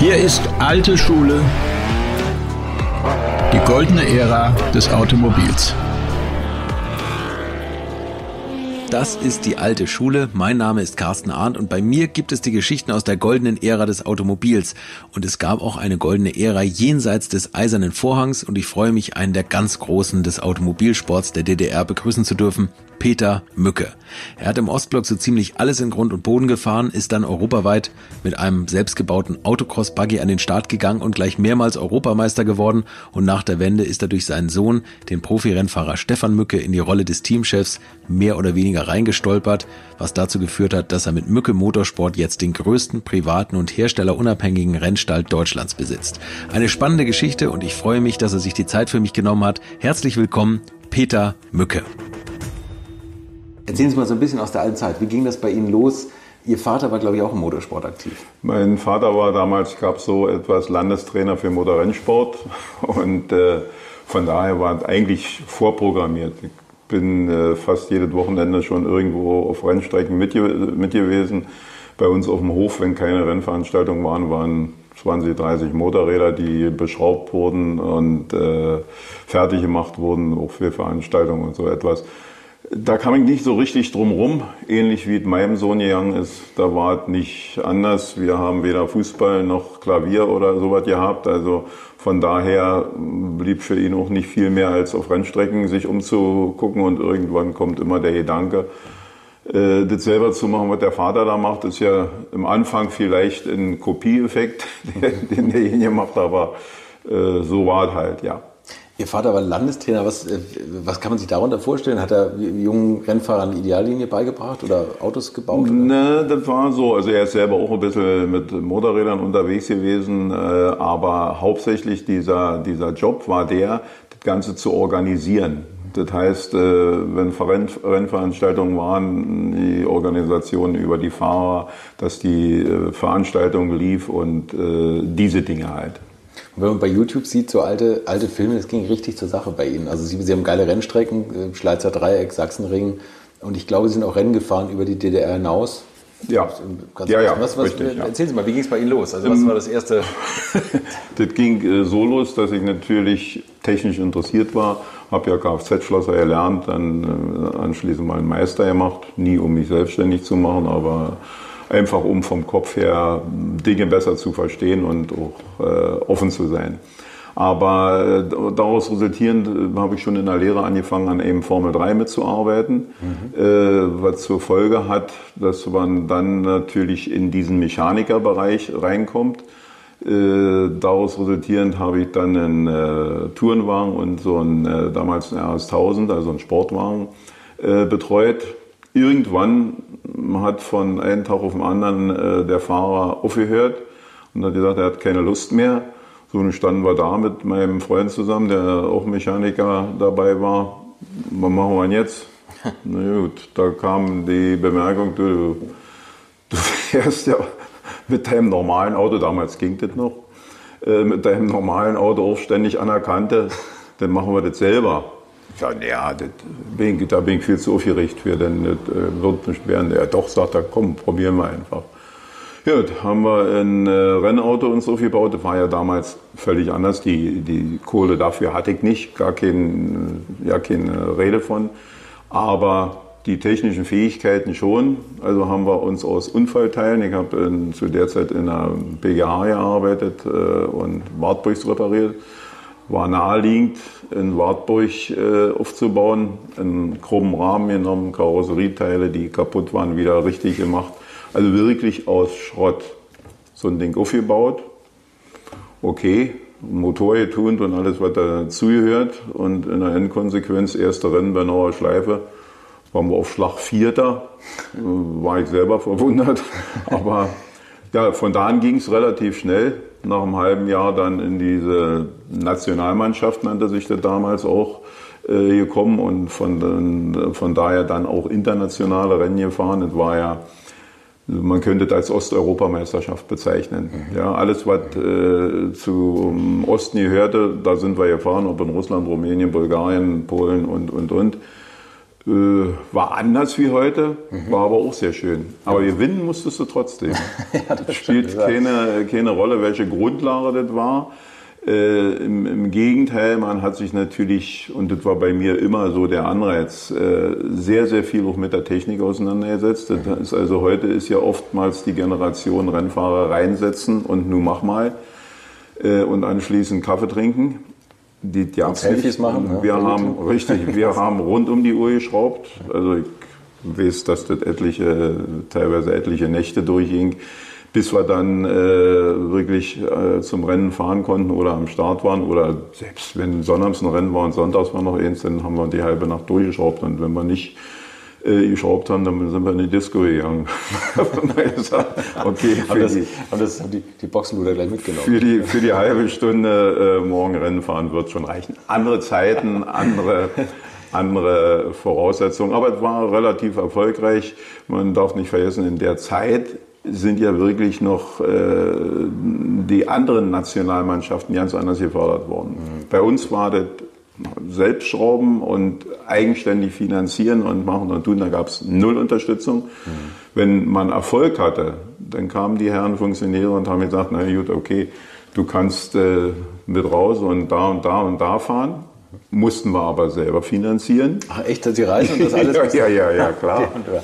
Hier ist alte Schule, die goldene Ära des Automobils. Das ist die alte Schule. Mein Name ist Karsten Arndt und bei mir gibt es die Geschichten aus der goldenen Ära des Automobils. Und es gab auch eine goldene Ära jenseits des Eisernen Vorhangs und ich freue mich, einen der ganz Großen des Automobilsports der DDR begrüßen zu dürfen, Peter Mücke. Er hat im Ostblock so ziemlich alles in Grund und Boden gefahren, ist dann europaweit mit einem selbstgebauten Autocross-Buggy an den Start gegangen und gleich mehrmals Europameister geworden. Und nach der Wende ist er durch seinen Sohn, den Profirennfahrer Stefan Mücke, in die Rolle des Teamchefs mehr oder weniger reingestolpert, was dazu geführt hat, dass er mit Mücke Motorsport jetzt den größten privaten und herstellerunabhängigen Rennstall Deutschlands besitzt. Eine spannende Geschichte und ich freue mich, dass er sich die Zeit für mich genommen hat. Herzlich willkommen, Peter Mücke. Erzählen Sie mal so ein bisschen aus der alten Zeit. Wie ging das bei Ihnen los? Ihr Vater war, glaube ich, auch im Motorsport aktiv. Mein Vater war damals, gab es so etwas, Landestrainer für Motorrennsport. Und von daher war eigentlich vorprogrammiert. Ich bin fast jedes Wochenende schon irgendwo auf Rennstrecken mit gewesen. Bei uns auf dem Hof, wenn keine Rennveranstaltungen waren, waren 20, 30 Motorräder, die beschraubt wurden und fertig gemacht wurden, auch für Veranstaltungen und so etwas. Da kam ich nicht so richtig drum rum, ähnlich wie es meinem Sohn gegangen ist. Da war es nicht anders. Wir haben weder Fußball noch Klavier oder sowas gehabt. Also von daher blieb für ihn auch nicht viel mehr, als auf Rennstrecken sich umzugucken. Und irgendwann kommt immer der Gedanke, das selber zu machen, was der Vater da macht. Das ist ja im Anfang vielleicht ein Kopieeffekt, den der ihn gemacht hat, aber so war es halt, ja. Ihr Vater war Landestrainer. Was kann man sich darunter vorstellen? Hat er jungen Rennfahrern eine Ideallinie beigebracht oder Autos gebaut? Ne, das war so. Also er ist selber auch ein bisschen mit Motorrädern unterwegs gewesen. Aber hauptsächlich dieser Job war der, das Ganze zu organisieren. Das heißt, wenn Rennveranstaltungen waren, die Organisation über die Fahrer, dass die Veranstaltung lief und diese Dinge halt. Und wenn man bei YouTube sieht, so alte Filme, das ging richtig zur Sache bei Ihnen. Also Sie haben geile Rennstrecken, Schleizer Dreieck, Sachsenring. Und ich glaube, Sie sind auch Rennen gefahren über die DDR hinaus. Ja, ja, richtig. Erzählen Sie mal, wie ging es bei Ihnen los? Also was war das Erste? Das ging so los, dass ich natürlich technisch interessiert war. Habe ja Kfz-Schlosser gelernt, dann anschließend mal einen Meister gemacht. Nie, um mich selbstständig zu machen, aber einfach um vom Kopf her Dinge besser zu verstehen und auch offen zu sein. Aber daraus resultierend habe ich schon in der Lehre angefangen, an eben Formel 3 mitzuarbeiten, was zur Folge hat, dass man dann natürlich in diesen Mechanikerbereich reinkommt. Daraus resultierend habe ich dann einen Tourenwagen und so einen, damals einen RS 1000, also einen Sportwagen, betreut. Irgendwann hat von einem Tag auf den anderen der Fahrer aufgehört und hat gesagt, er hat keine Lust mehr. So, dann standen wir da mit meinem Freund zusammen, der auch Mechaniker dabei war. Was machen wir denn jetzt? Na gut, da kam die Bemerkung, du fährst ja mit deinem normalen Auto, damals ging das noch, mit deinem normalen Auto auch ständig an der Kante, dann machen wir das selber. Ja, da bin ich viel zu aufgeregt für, denn das wird nicht werden. Ja, doch, sagt er, komm, probieren wir einfach. Gut, haben wir ein Rennauto uns aufgebaut. Das war ja damals völlig anders. Die Kohle dafür hatte ich nicht, gar keine Rede von. Aber die technischen Fähigkeiten schon. Also haben wir uns aus Unfallteilen, ich habe zu der Zeit in der BGH gearbeitet und Wartburgs repariert. War naheliegend, in Wartburg aufzubauen, einen krummen Rahmen genommen, Karosserieteile, die kaputt waren, wieder richtig gemacht. Also wirklich aus Schrott so ein Ding aufgebaut. Okay, Motor getunt und alles, was dazugehört. Und in der Endkonsequenz, erste Rennen bei Nordschleife, waren wir auf Schlag Vierter. War ich selber verwundert. Aber ja, von da an ging es relativ schnell. Nach einem halben Jahr dann in diese Nationalmannschaft, nannte sich das damals auch, gekommen und von daher dann auch internationale Rennen gefahren. Das war ja, man könnte das als Osteuropameisterschaft bezeichnen. Ja, alles, was zum Osten gehörte, da sind wir gefahren, ob in Russland, Rumänien, Bulgarien, Polen und. War anders wie heute, war aber auch sehr schön. Aber gewinnen musstest du trotzdem. Ja, das spielt keine Rolle, welche Grundlage das war. Im Gegenteil, man hat sich natürlich, und das war bei mir immer so der Anreiz, sehr, sehr viel auch mit der Technik auseinandergesetzt. Das ist also heute ist ja oftmals die Generation Rennfahrer reinsetzen und nun mach mal und anschließend Kaffee trinken. Die Selfies machen, ne? Wir haben rund um die Uhr geschraubt. Also ich weiß, dass das teilweise etliche Nächte durchging, bis wir dann wirklich zum Rennen fahren konnten oder am Start waren. Oder selbst wenn sonnabends ein Rennen war und sonntags war noch eins, dann haben wir die halbe Nacht durchgeschraubt. Und wenn wir nicht geschraubt haben, dann sind wir in die Disco gegangen. Okay, das haben die Boxenluder gleich mitgenommen. Für die halbe Stunde morgen Rennen fahren wird schon reichen. Andere Zeiten, andere Voraussetzungen, aber es war relativ erfolgreich. Man darf nicht vergessen, in der Zeit sind ja wirklich noch die anderen Nationalmannschaften ganz anders gefördert worden. Mhm. Bei uns war das selbst schrauben und eigenständig finanzieren und machen und tun, da gab es null Unterstützung. Mhm. Wenn man Erfolg hatte, dann kamen die Herren Funktionäre und haben gesagt, na gut, okay, du kannst mit raus und da und da und da fahren. Mussten wir aber selber finanzieren. Ach echt, dass die Reise und das alles? ja, klar. Okay.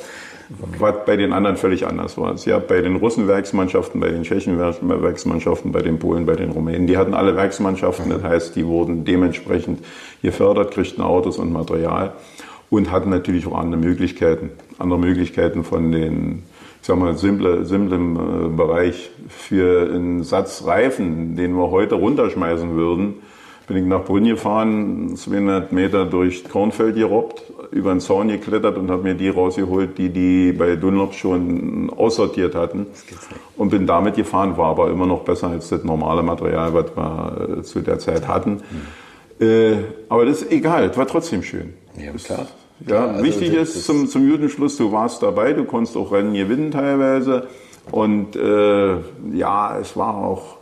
Was bei den anderen völlig anders war. Ja, bei den russen Werksmannschaften, bei den tschechischen Werksmannschaften, bei den Polen, bei den Rumänen, die hatten alle Werksmannschaften, das heißt, die wurden dementsprechend gefördert, kriegten Autos und Material und hatten natürlich auch andere Möglichkeiten von den, ich sag mal, simplen Bereich für einen Satz Reifen, den wir heute runterschmeißen würden. Bin ich nach Brünn gefahren, 200 Meter durch Kornfeld gerobbt, über den Zaun geklettert und habe mir die rausgeholt, die bei Dunlop schon aussortiert hatten. Und bin damit gefahren, war aber immer noch besser als das normale Material, was wir zu der Zeit hatten. Mhm. Aber das ist egal, das war trotzdem schön. Ja, klar. Ja, also wichtig ist zum guten Schluss, du warst dabei, du konntest auch Rennen gewinnen teilweise. Und ja, es war auch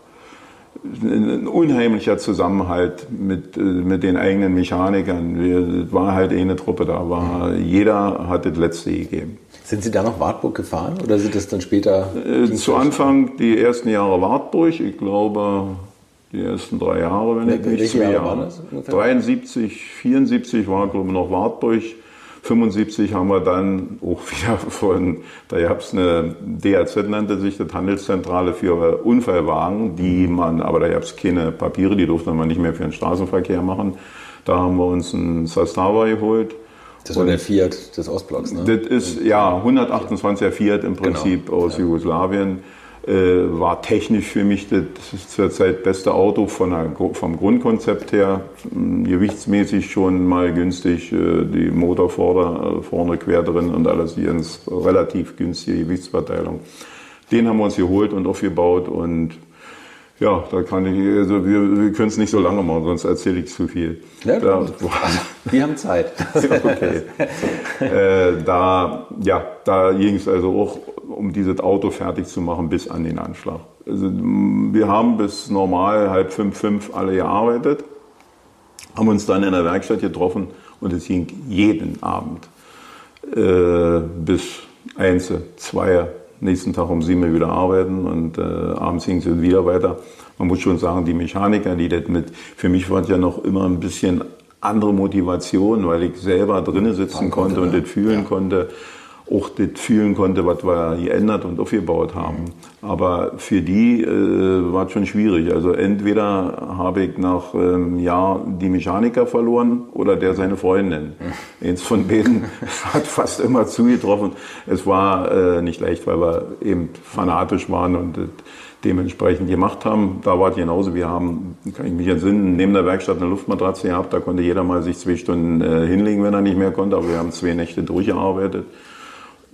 ein unheimlicher Zusammenhalt mit den eigenen Mechanikern. Es war halt eine Truppe da, aber jeder hat das Letzte gegeben. Sind Sie da noch Wartburg gefahren oder sind das dann später? Zu Anfang die ersten Jahre Wartburg, ich glaube die ersten 3 Jahre, wenn ich nicht 2 Jahre. Waren das ungefähr? 73, 74 war glaube ich noch Wartburg. 75 haben wir dann auch wieder da gab es eine DAZ, nannte sich das, Handelszentrale für Unfallwagen, aber da gab es keine Papiere, die durfte man nicht mehr für den Straßenverkehr machen. Da haben wir uns einen Zastava geholt. Das war der Fiat des Ostblocks, ne? Das ist, ja, 128er Fiat im Prinzip, genau, aus Jugoslawien. War technisch für mich das zurzeit beste Auto vom Grundkonzept her. Gewichtsmäßig schon mal günstig, die Motorvorder vorne quer drin und alles hier ins relativ günstige Gewichtsverteilung. Den haben wir uns geholt und aufgebaut und ja, da kann ich, also wir können es nicht so lange machen, sonst erzähle ich zu viel. Ja, wir haben Zeit. Okay. Da ging es also auch, um dieses Auto fertig zu machen, bis an den Anschlag. Also, wir haben bis normal 16:30 alle gearbeitet, haben uns dann in der Werkstatt getroffen und es ging jeden Abend bis 1, 2. Nächsten Tag um 7 Uhr wieder arbeiten und abends ging es wieder weiter. Man muss schon sagen, die Mechaniker, die das mit, für mich war es ja noch immer ein bisschen andere Motivation, weil ich selber drinnen sitzen konnte und das fühlen konnte. Auch das fühlen konnte, was wir geändert und aufgebaut haben. Aber für die war es schon schwierig. Also entweder habe ich nach einem Jahr die Mechaniker verloren oder der seine Freundin. Eins von beiden hat fast immer zugetroffen. Es war nicht leicht, weil wir eben fanatisch waren und dementsprechend gemacht haben. Da war es genauso. Wir haben, kann ich mich entsinnen, neben der Werkstatt eine Luftmatratze gehabt. Da konnte jeder mal sich 2 Stunden hinlegen, wenn er nicht mehr konnte. Aber wir haben 2 Nächte durchgearbeitet.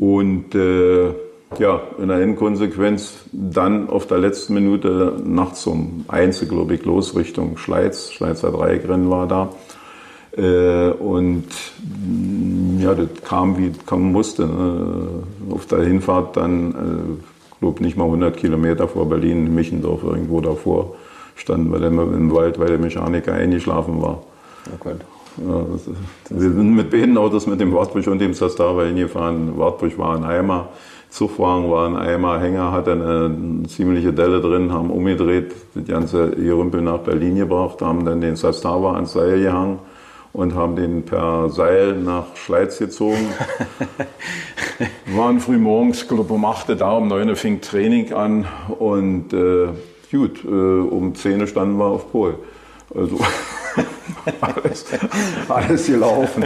Und in der Endkonsequenz dann auf der letzten Minute nachts um 1, glaube ich, los Richtung Schleizer Dreieck Rennen war da. Und ja, das kam, wie es kommen musste. Auf der Hinfahrt dann, glaube nicht mal 100 Kilometer vor Berlin, Michendorf irgendwo davor, standen wir dann im Wald, weil der Mechaniker eingeschlafen war. Okay. Wir sind mit beiden Autos, mit dem Wartburg und dem Zastava hingefahren. Wartburg war ein Eimer, Zugwagen war ein Eimer, Hänger hatte eine ziemliche Delle drin, haben umgedreht, die ganze Gerümpel nach Berlin gebracht, haben dann den Zastava ans Seil gehangen und haben den per Seil nach Schleiz gezogen. Wir waren früh morgens, glaube um 8 da, um 9 fing Training an und gut, um 10 standen wir auf Pol. Also alles gelaufen.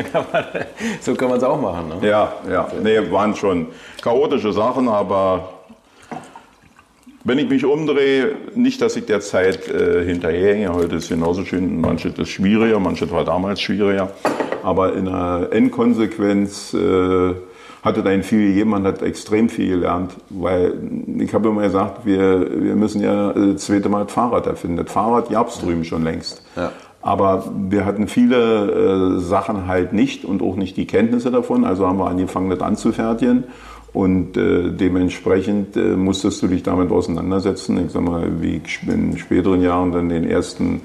So kann man es auch machen, ne? Ja, ja. Nee, waren schon chaotische Sachen, aber wenn ich mich umdrehe, nicht, dass ich der Zeit hinterherhänge. Heute ist es genauso schön, manches ist schwieriger, manches war damals schwieriger. Aber in der Endkonsequenz hat es einen viel gegeben, man hat extrem viel gelernt. Weil ich habe immer gesagt, wir müssen ja das zweite Mal das Fahrrad erfinden. Das Fahrrad gab es drüben schon längst. Ja. Aber wir hatten viele Sachen halt nicht und auch nicht die Kenntnisse davon. Also haben wir angefangen, das anzufertigen. Und dementsprechend musstest du dich damit auseinandersetzen. Ich sag mal, wie ich in späteren Jahren dann den ersten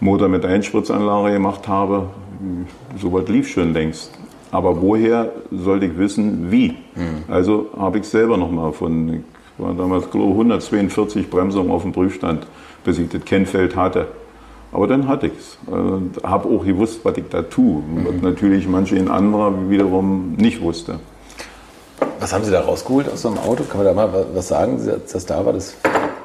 Motor mit Einspritzanlage gemacht habe, sowas lief schon längst. Aber woher sollte ich wissen, wie? Also habe ich es selber nochmal erfunden. Ich war damals, glaube ich, 142 Bremsungen auf dem Prüfstand, bis ich das Kennfeld hatte. Aber dann hatte ich es. Habe auch gewusst, was ich da tue. Was natürlich manche in anderer wiederum nicht wusste. Was haben Sie da rausgeholt aus so einem Auto? Kann man da mal was sagen? Zastava, das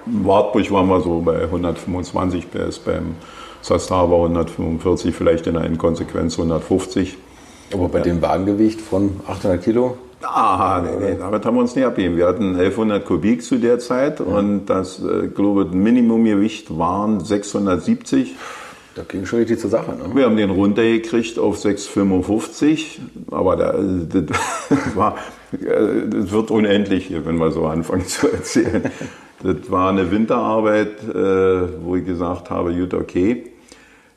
Wartburg waren wir so bei 125 PS, beim Zastava 145, vielleicht in der Endkonsequenz 150. Aber bei dem Wagengewicht von 800 Kilo? Ah, nee, damit haben wir uns nicht abgegeben. Wir hatten 1100 Kubik zu der Zeit und das, glaube ich, Minimumgewicht waren 670. Da ging schon richtig zur Sache, ne? Wir haben den runtergekriegt auf 6,55, aber das wird unendlich hier, wenn wir so anfangen zu erzählen. Das war eine Winterarbeit, wo ich gesagt habe, gut, okay,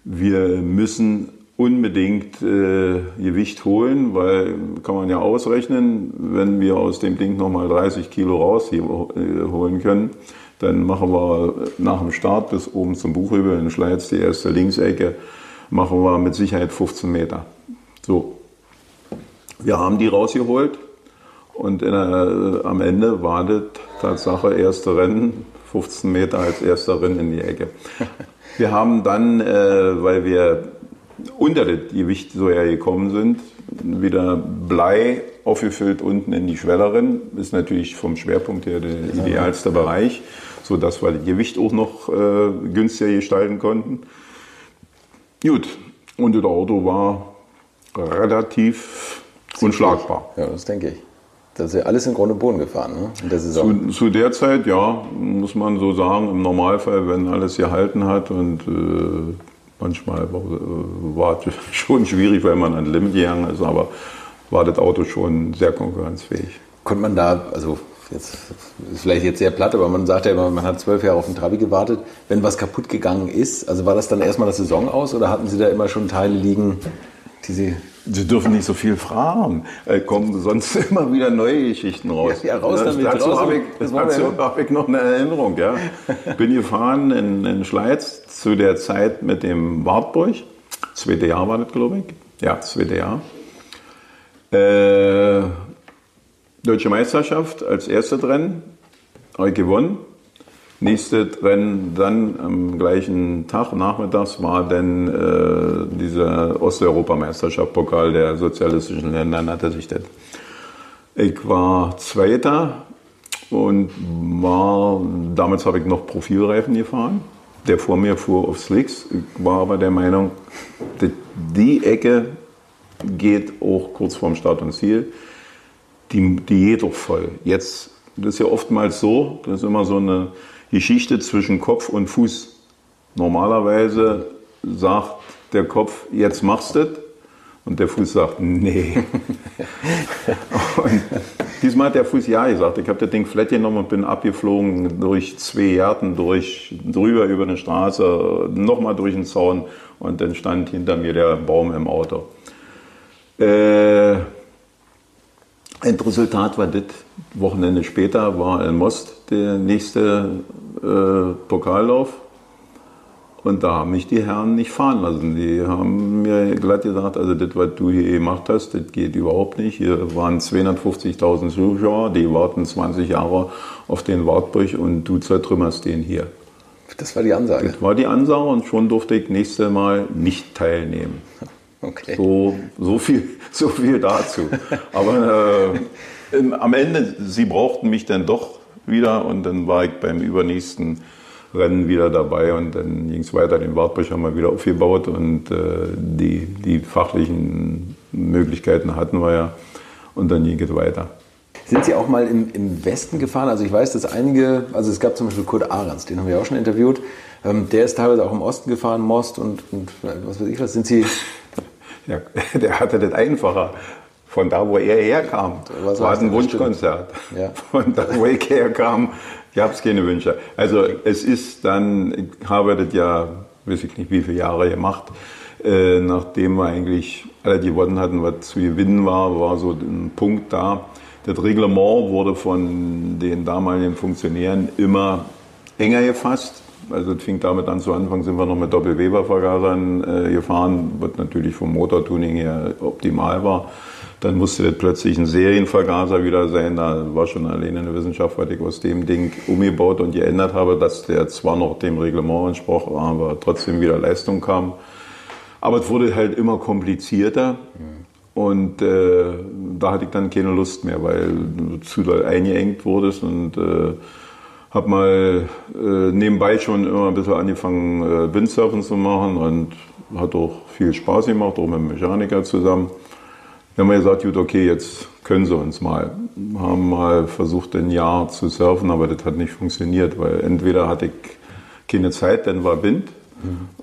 wir müssen unbedingt Gewicht holen, weil kann man ja ausrechnen, wenn wir aus dem Ding nochmal 30 Kilo rausholen können, dann machen wir nach dem Start bis oben zum Buchhübel in Schleiz, die erste Linksecke, machen wir mit Sicherheit 15 Meter. So, wir haben die rausgeholt und am Ende war das Tatsache erste Rennen, 15 Meter als erster Rennen in die Ecke. Wir haben dann, weil wir unter das Gewicht so hergekommen sind, wieder Blei aufgefüllt unten in die Schwellerin. Ist natürlich vom Schwerpunkt her der idealste Bereich, sodass wir das Gewicht auch noch günstiger gestalten konnten. Gut, und das Auto war relativ unschlagbar. Ja, das denke ich. Das ist ja alles in Grund und Boden gefahren, ne? In der Saison. Zu der Zeit, ja, muss man so sagen, im Normalfall, wenn alles gehalten hat und manchmal war es schon schwierig, weil man an Limit gegangen ist, aber war das Auto schon sehr konkurrenzfähig. Konnte man da, also jetzt ist vielleicht jetzt sehr platt, aber man sagt ja immer, man hat 12 Jahre auf den Trabi gewartet, wenn was kaputt gegangen ist, also war das dann erstmal das Saison aus oder hatten Sie da immer schon Teile liegen, die Sie... Sie dürfen nicht so viel fragen. Kommen sonst immer wieder neue Geschichten raus. Ja, raus damit. Dazu habe ich noch eine Erinnerung. Ja. Bin gefahren in Schleiz zu der Zeit mit dem Wartburg. Das zweite Jahr war das, glaube ich. Ja, das zweite Jahr. Deutsche Meisterschaft als erstes Rennen. Habe ich gewonnen. Nächstes Rennen dann am gleichen Tag, nachmittags, war dann diese Osteuropameisterschaft, Pokal der sozialistischen Länder, nannte sich das. Ich war Zweiter und damals habe ich noch Profilreifen gefahren. Der vor mir fuhr auf Slicks. Ich war aber der Meinung, die Ecke geht auch kurz vorm Start und Ziel. Die geht doch voll. Jetzt, das ist ja oftmals so, das ist immer so eine Geschichte zwischen Kopf und Fuß. Normalerweise sagt der Kopf, jetzt machst du das, und der Fuß sagt, nee. Und diesmal hat der Fuß ja gesagt. Ich habe das Ding flat genommen und bin abgeflogen durch 2 Gärten, drüber über eine Straße, nochmal durch den Zaun und dann stand hinter mir der Baum im Auto. Ein Resultat war das, Wochenende später war in Most der nächste Pokallauf Und da haben mich die Herren nicht fahren lassen. Die haben mir glatt gesagt, also das, was du hier gemacht hast, das geht überhaupt nicht. Hier waren 250.000 Zuschauer, die warten 20 Jahre auf den Wartburg und du zertrümmerst den hier. Das war die Ansage? Das war die Ansage und schon durfte ich nächstes Mal nicht teilnehmen. Okay. So viel dazu. Aber am Ende, sie brauchten mich dann doch wieder und dann war ich beim übernächsten Rennen wieder dabei und dann ging es weiter. Den Wartburg haben wir wieder aufgebaut und die fachlichen Möglichkeiten hatten wir ja und dann ging es weiter. Sind Sie auch mal im Westen gefahren? Also ich weiß, dass einige, also es gab zum Beispiel Kurt Ahrens, den haben wir auch schon interviewt, der ist teilweise auch im Osten gefahren, Most und was weiß ich was. Sind Sie... Ja, der hatte das einfacher. Von da, wo er herkam, war es ein Wunschkonzert. Ja. Von da, wo ich herkam, gab es keine Wünsche. Also es ist dann, ich habe das ja, weiß ich nicht wie viele Jahre gemacht, nachdem wir eigentlich alle gewonnen hatten, was zu gewinnen war, war so ein Punkt da. Das Reglement wurde von den damaligen Funktionären immer enger gefasst. Also es fing damit an, zu Anfang sind wir noch mit Doppel-Weber-Vergasern gefahren, was natürlich vom Motortuning her optimal war. Dann musste das plötzlich ein Serienvergaser wieder sein. Da war schon alleine eine Wissenschaft, weil ich aus dem Ding umgebaut und geändert habe, dass der zwar noch dem Reglement entsprach, aber trotzdem wieder Leistung kam. Aber es wurde halt immer komplizierter. Und da hatte ich dann keine Lust mehr, weil du zu doll eingeengt wurdest und habe mal nebenbei schon immer ein bisschen angefangen, Windsurfen zu machen und hat auch viel Spaß gemacht, auch mit dem Mechaniker zusammen. Dann haben wir gesagt, gut, okay, jetzt können sie uns mal. Haben mal versucht, ein Jahr zu surfen, aber das hat nicht funktioniert, weil entweder hatte ich keine Zeit, dann war Wind.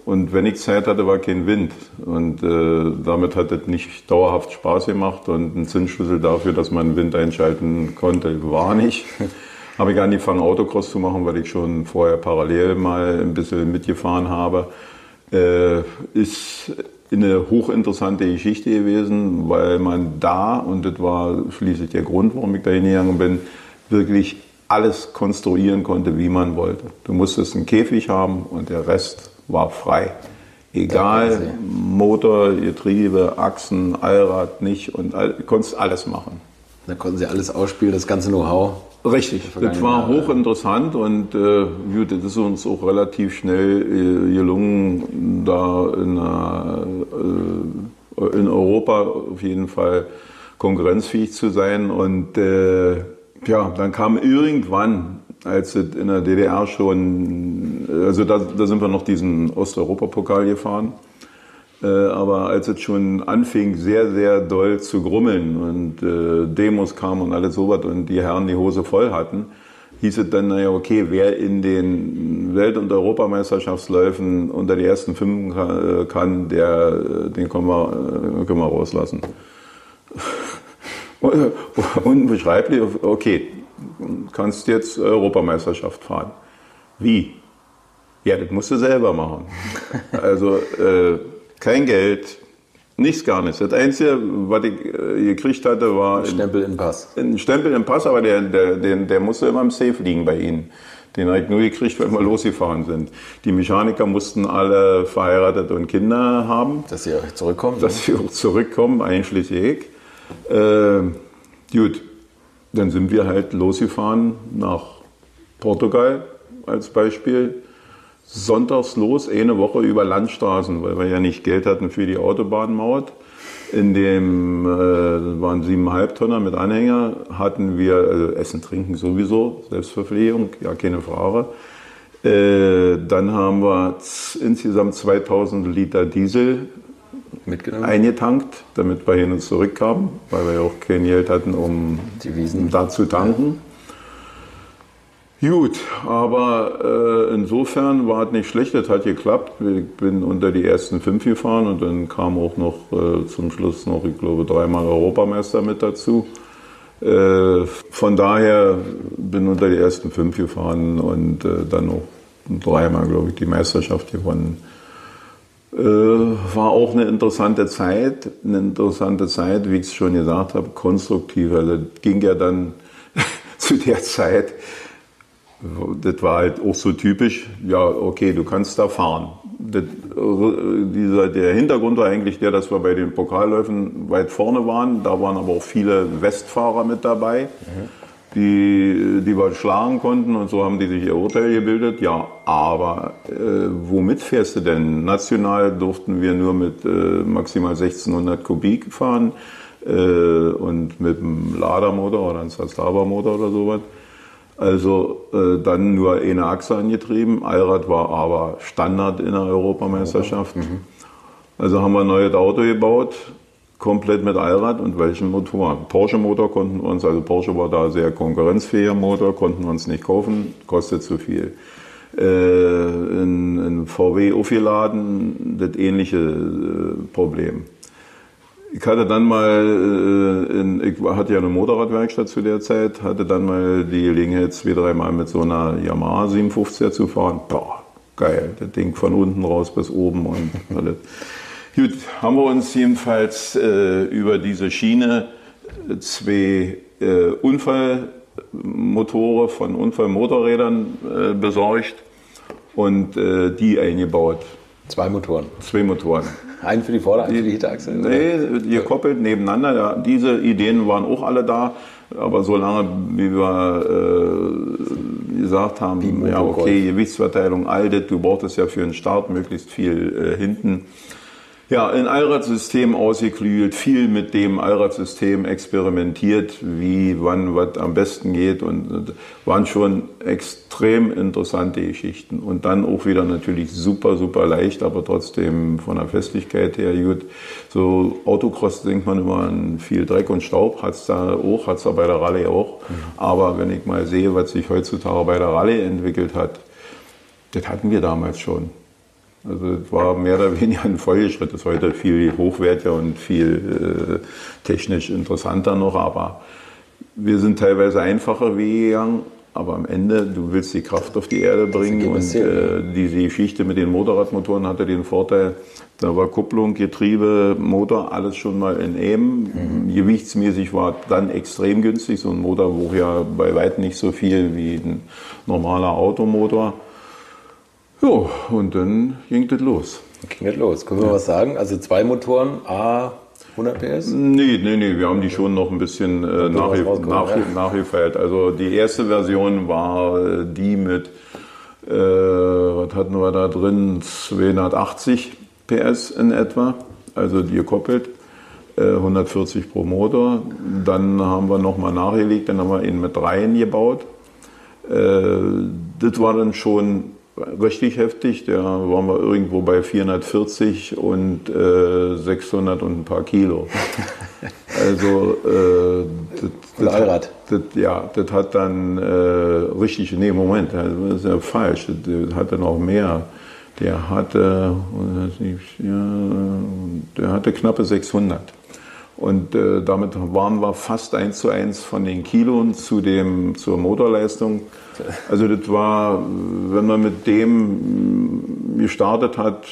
Und wenn ich Zeit hatte, war kein Wind. Und damit hat es nicht dauerhaft Spaß gemacht. Und ein Zinsschlüssel dafür, dass man Wind einschalten konnte, war nicht. Habe ich angefangen, Autocross zu machen, weil ich schon vorher parallel mal ein bisschen mitgefahren habe. Ist eine hochinteressante Geschichte gewesen, weil man da, und das war schließlich der Grund, warum ich da hingegangen bin, wirklich alles konstruieren konnte, wie man wollte. Du musstest einen Käfig haben und der Rest war frei. Egal, Motor, Getriebe, Achsen, Allrad, nicht, und konntest alles machen. Da konnten Sie alles ausspielen, das ganze Know-how. Richtig, das war hochinteressant und gut, das ist uns auch relativ schnell gelungen, da in Europa auf jeden Fall konkurrenzfähig zu sein. Und ja, dann kam irgendwann, als es in der DDR schon, also da sind wir noch diesen Osteuropapokal gefahren, aber als es schon anfing, sehr, sehr doll zu grummeln und Demos kamen und alles sowas und die Herren die Hose voll hatten, hieß es dann, naja, okay, wer in den Welt- und Europameisterschaftsläufen unter die ersten 5 kann, den können wir rauslassen. Unbeschreiblich, okay. Kannst jetzt Europameisterschaft fahren. Wie? Ja, das musst du selber machen. Also kein Geld, nichts, gar nichts. Das Einzige, was ich gekriegt hatte, war... Ein Stempel im Pass. Ein Stempel im Pass, aber der musste immer im Safe liegen bei ihnen. Den habe ich nur gekriegt, wenn wir losgefahren sind. Die Mechaniker mussten alle verheiratet und Kinder haben. Dass sie auch zurückkommen. Dass sie auch zurückkommen, einschließlich ich. Gut. Dann sind wir halt losgefahren nach Portugal als Beispiel. Sonntags los, eine Woche über Landstraßen, weil wir ja nicht Geld hatten für die Autobahnmaut. In dem waren 7,5 Tonner mit Anhänger, hatten wir also Essen, Trinken sowieso, Selbstverpflegung, ja keine Frage. Dann haben wir insgesamt 2000 Liter Diesel mitgenommen, eingetankt, damit wir hin und zurück kamen, weil wir ja auch kein Geld hatten, um da zu tanken. Ja. Gut, aber insofern war es nicht schlecht, das hat geklappt. Ich bin unter die ersten 5 gefahren und dann kam auch noch zum Schluss noch, ich glaube, 3-mal Europameister mit dazu. Von daher bin unter die ersten 5 gefahren und dann noch 3-mal, glaube ich, die Meisterschaft gewonnen. War auch eine interessante Zeit, wie ich es schon gesagt habe, konstruktiv. Also das ging ja dann zu der Zeit, das war halt auch so typisch, ja okay, du kannst da fahren. Der Hintergrund war eigentlich der, dass wir bei den Pokalläufen weit vorne waren. Da waren aber auch viele Westfahrer mit dabei, die wir schlagen konnten, und so haben die sich ihr Urteil gebildet. Ja, aber womit fährst du denn? National durften wir nur mit maximal 1600 Kubik fahren und mit einem Ladermotor oder einem Zastava-Motor oder sowas. Also dann nur eine Achse angetrieben. Allrad war aber Standard in der Europameisterschaft. Also haben wir ein neues Auto gebaut, komplett mit Allrad und welchen Motor? Porsche-Motor konnten wir uns, also Porsche war da sehr konkurrenzfähiger Motor, konnten wir uns nicht kaufen, kostet zu viel. In VW aufgeladen, das ähnliche Problem. Ich hatte dann mal, ich hatte ja eine Motorradwerkstatt zu der Zeit, hatte dann mal die Gelegenheit, 2-3 Mal mit so einer Yamaha 750er zu fahren. Boah, geil, das Ding von unten raus bis oben und alles. Gut, haben wir uns jedenfalls über diese Schiene zwei Unfallmotore von Unfallmotorrädern besorgt und die eingebaut. 2 Motoren? 2 Motoren. Einen für die Vorder-, einen für die Hinterachse? Nee, gekoppelt nebeneinander. Ja, diese Ideen waren auch alle da, aber so lange, wie wir gesagt haben, ja okay, Gewichtsverteilung, all das, du brauchtest ja für einen Start möglichst viel hinten. Ja, ein Allradsystem ausgeklügelt, viel mit dem Allradsystem experimentiert, wie, wann, was am besten geht, und waren schon extrem interessante Geschichten. Und dann auch wieder natürlich super, super leicht, aber trotzdem von der Festigkeit her gut. So Autocross denkt man immer an viel Dreck und Staub, hat's da auch, hat's da bei der Rallye auch. Aber wenn ich mal sehe, was sich heutzutage bei der Rallye entwickelt hat, das hatten wir damals schon. Also es war mehr oder weniger ein Folgeschritt, das ist heute viel hochwertiger und viel technisch interessanter noch, aber wir sind teilweise einfache Wege gegangen, aber am Ende, du willst die Kraft auf die Erde bringen, und diese Geschichte mit den Motorradmotoren hatte den Vorteil, da war Kupplung, Getriebe, Motor, alles schon mal in eben. Gewichtsmäßig war dann extrem günstig, so ein Motor wog ja bei weitem nicht so viel wie ein normaler Automotor. Jo, und dann ging das los. Können wir was sagen? Also 2 Motoren, A 100 PS? Nee, wir haben die schon noch ein bisschen nachgefeilt. Also die erste Version war die mit, was hatten wir da drin, 280 PS in etwa, also die gekoppelt, 140 pro Motor. Dann haben wir nochmal nachgelegt, dann haben wir ihn mit 3 gebaut. Das war dann schon richtig heftig, da waren wir irgendwo bei 440 und 600 und ein paar Kilo. Also das Allrad. Das hat dann richtig, nee, Moment, das ist ja falsch, das hatte noch mehr. Der hatte knappe 600. Und damit waren wir fast 1:1 von den Kilos zur Motorleistung. Also das war, wenn man mit dem gestartet hat,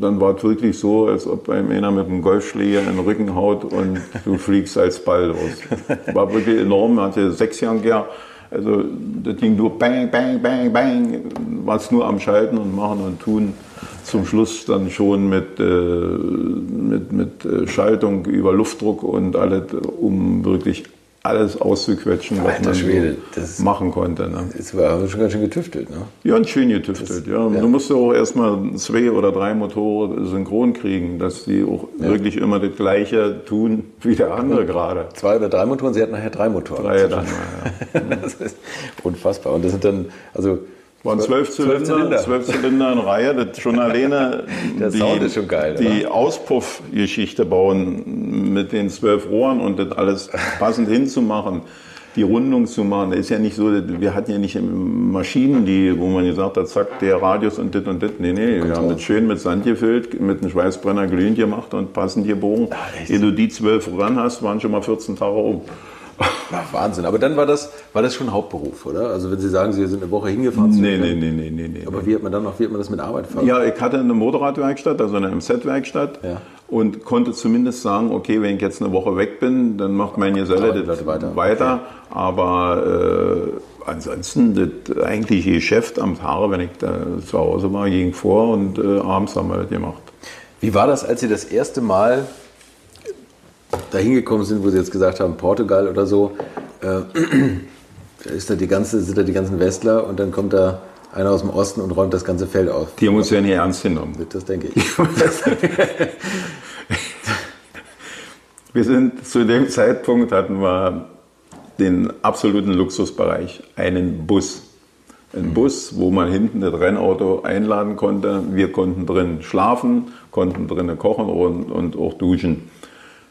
dann war es wirklich so, als ob einem einer mit einem Golfschläger in den Rücken haut und du fliegst als Ball los. War wirklich enorm, man hatte 6 Jahre, also das ging nur bang, bang, bang, bang, war es nur am Schalten und Machen und Tun. Zum Schluss dann schon mit Schaltung über Luftdruck und alles, um wirklich alles auszuquetschen, was man so machen konnte. Ne? Das war schon ganz schön getüftelt, ne? Ja, und schön getüftelt, ja. Du musst ja auch erstmal 2 oder 3 Motoren synchron kriegen, dass die auch wirklich immer das Gleiche tun wie der andere gerade. 2 oder 3 Motoren, sie hat nachher 3 Motoren. 3 dann, ja. Das ist unfassbar. Und das sind dann, also waren 12 Zylinder in Reihe, das schon alleine, der Sound ist schon geil, die Auspuffgeschichte bauen mit den 12 Rohren und das alles passend hinzumachen, die Rundung zu machen. Das ist ja nicht so, wir hatten ja nicht Maschinen, wo man gesagt hat, zack, der Radius und das und das. Nee, wir haben das schön mit Sand gefüllt, mit einem Schweißbrenner glühend gemacht und passend gebogen. Ehe du die 12 ran hast, waren schon mal 14 Tage um. Ja, Wahnsinn. Aber dann war das schon Hauptberuf, oder? Also wenn Sie sagen, Sie sind eine Woche hingefahren. Nee. Aber wie hat man das mit Arbeit verbracht? Ja, ich hatte eine Motorradwerkstatt, also eine MZ-Werkstatt, ja, und konnte zumindest sagen, okay, wenn ich jetzt eine Woche weg bin, dann macht mein Geselle das weiter. Okay. Aber ansonsten, das eigentliche Geschäft am Tag, wenn ich da zu Hause war, ging vor und abends haben wir das gemacht. Wie war das, als Sie das erste Mal dahin gekommen sind, wo Sie jetzt gesagt haben, Portugal oder so, sind da die ganzen Westler und dann kommt da einer aus dem Osten und räumt das ganze Feld auf. Die haben uns ja nicht ernst genommen. Das denke ich. Wir sind zu dem Zeitpunkt, hatten wir den absoluten Luxusbereich, einen Bus. Ein Bus, wo man hinten das Rennauto einladen konnte. Wir konnten drin schlafen, konnten drin kochen und auch duschen.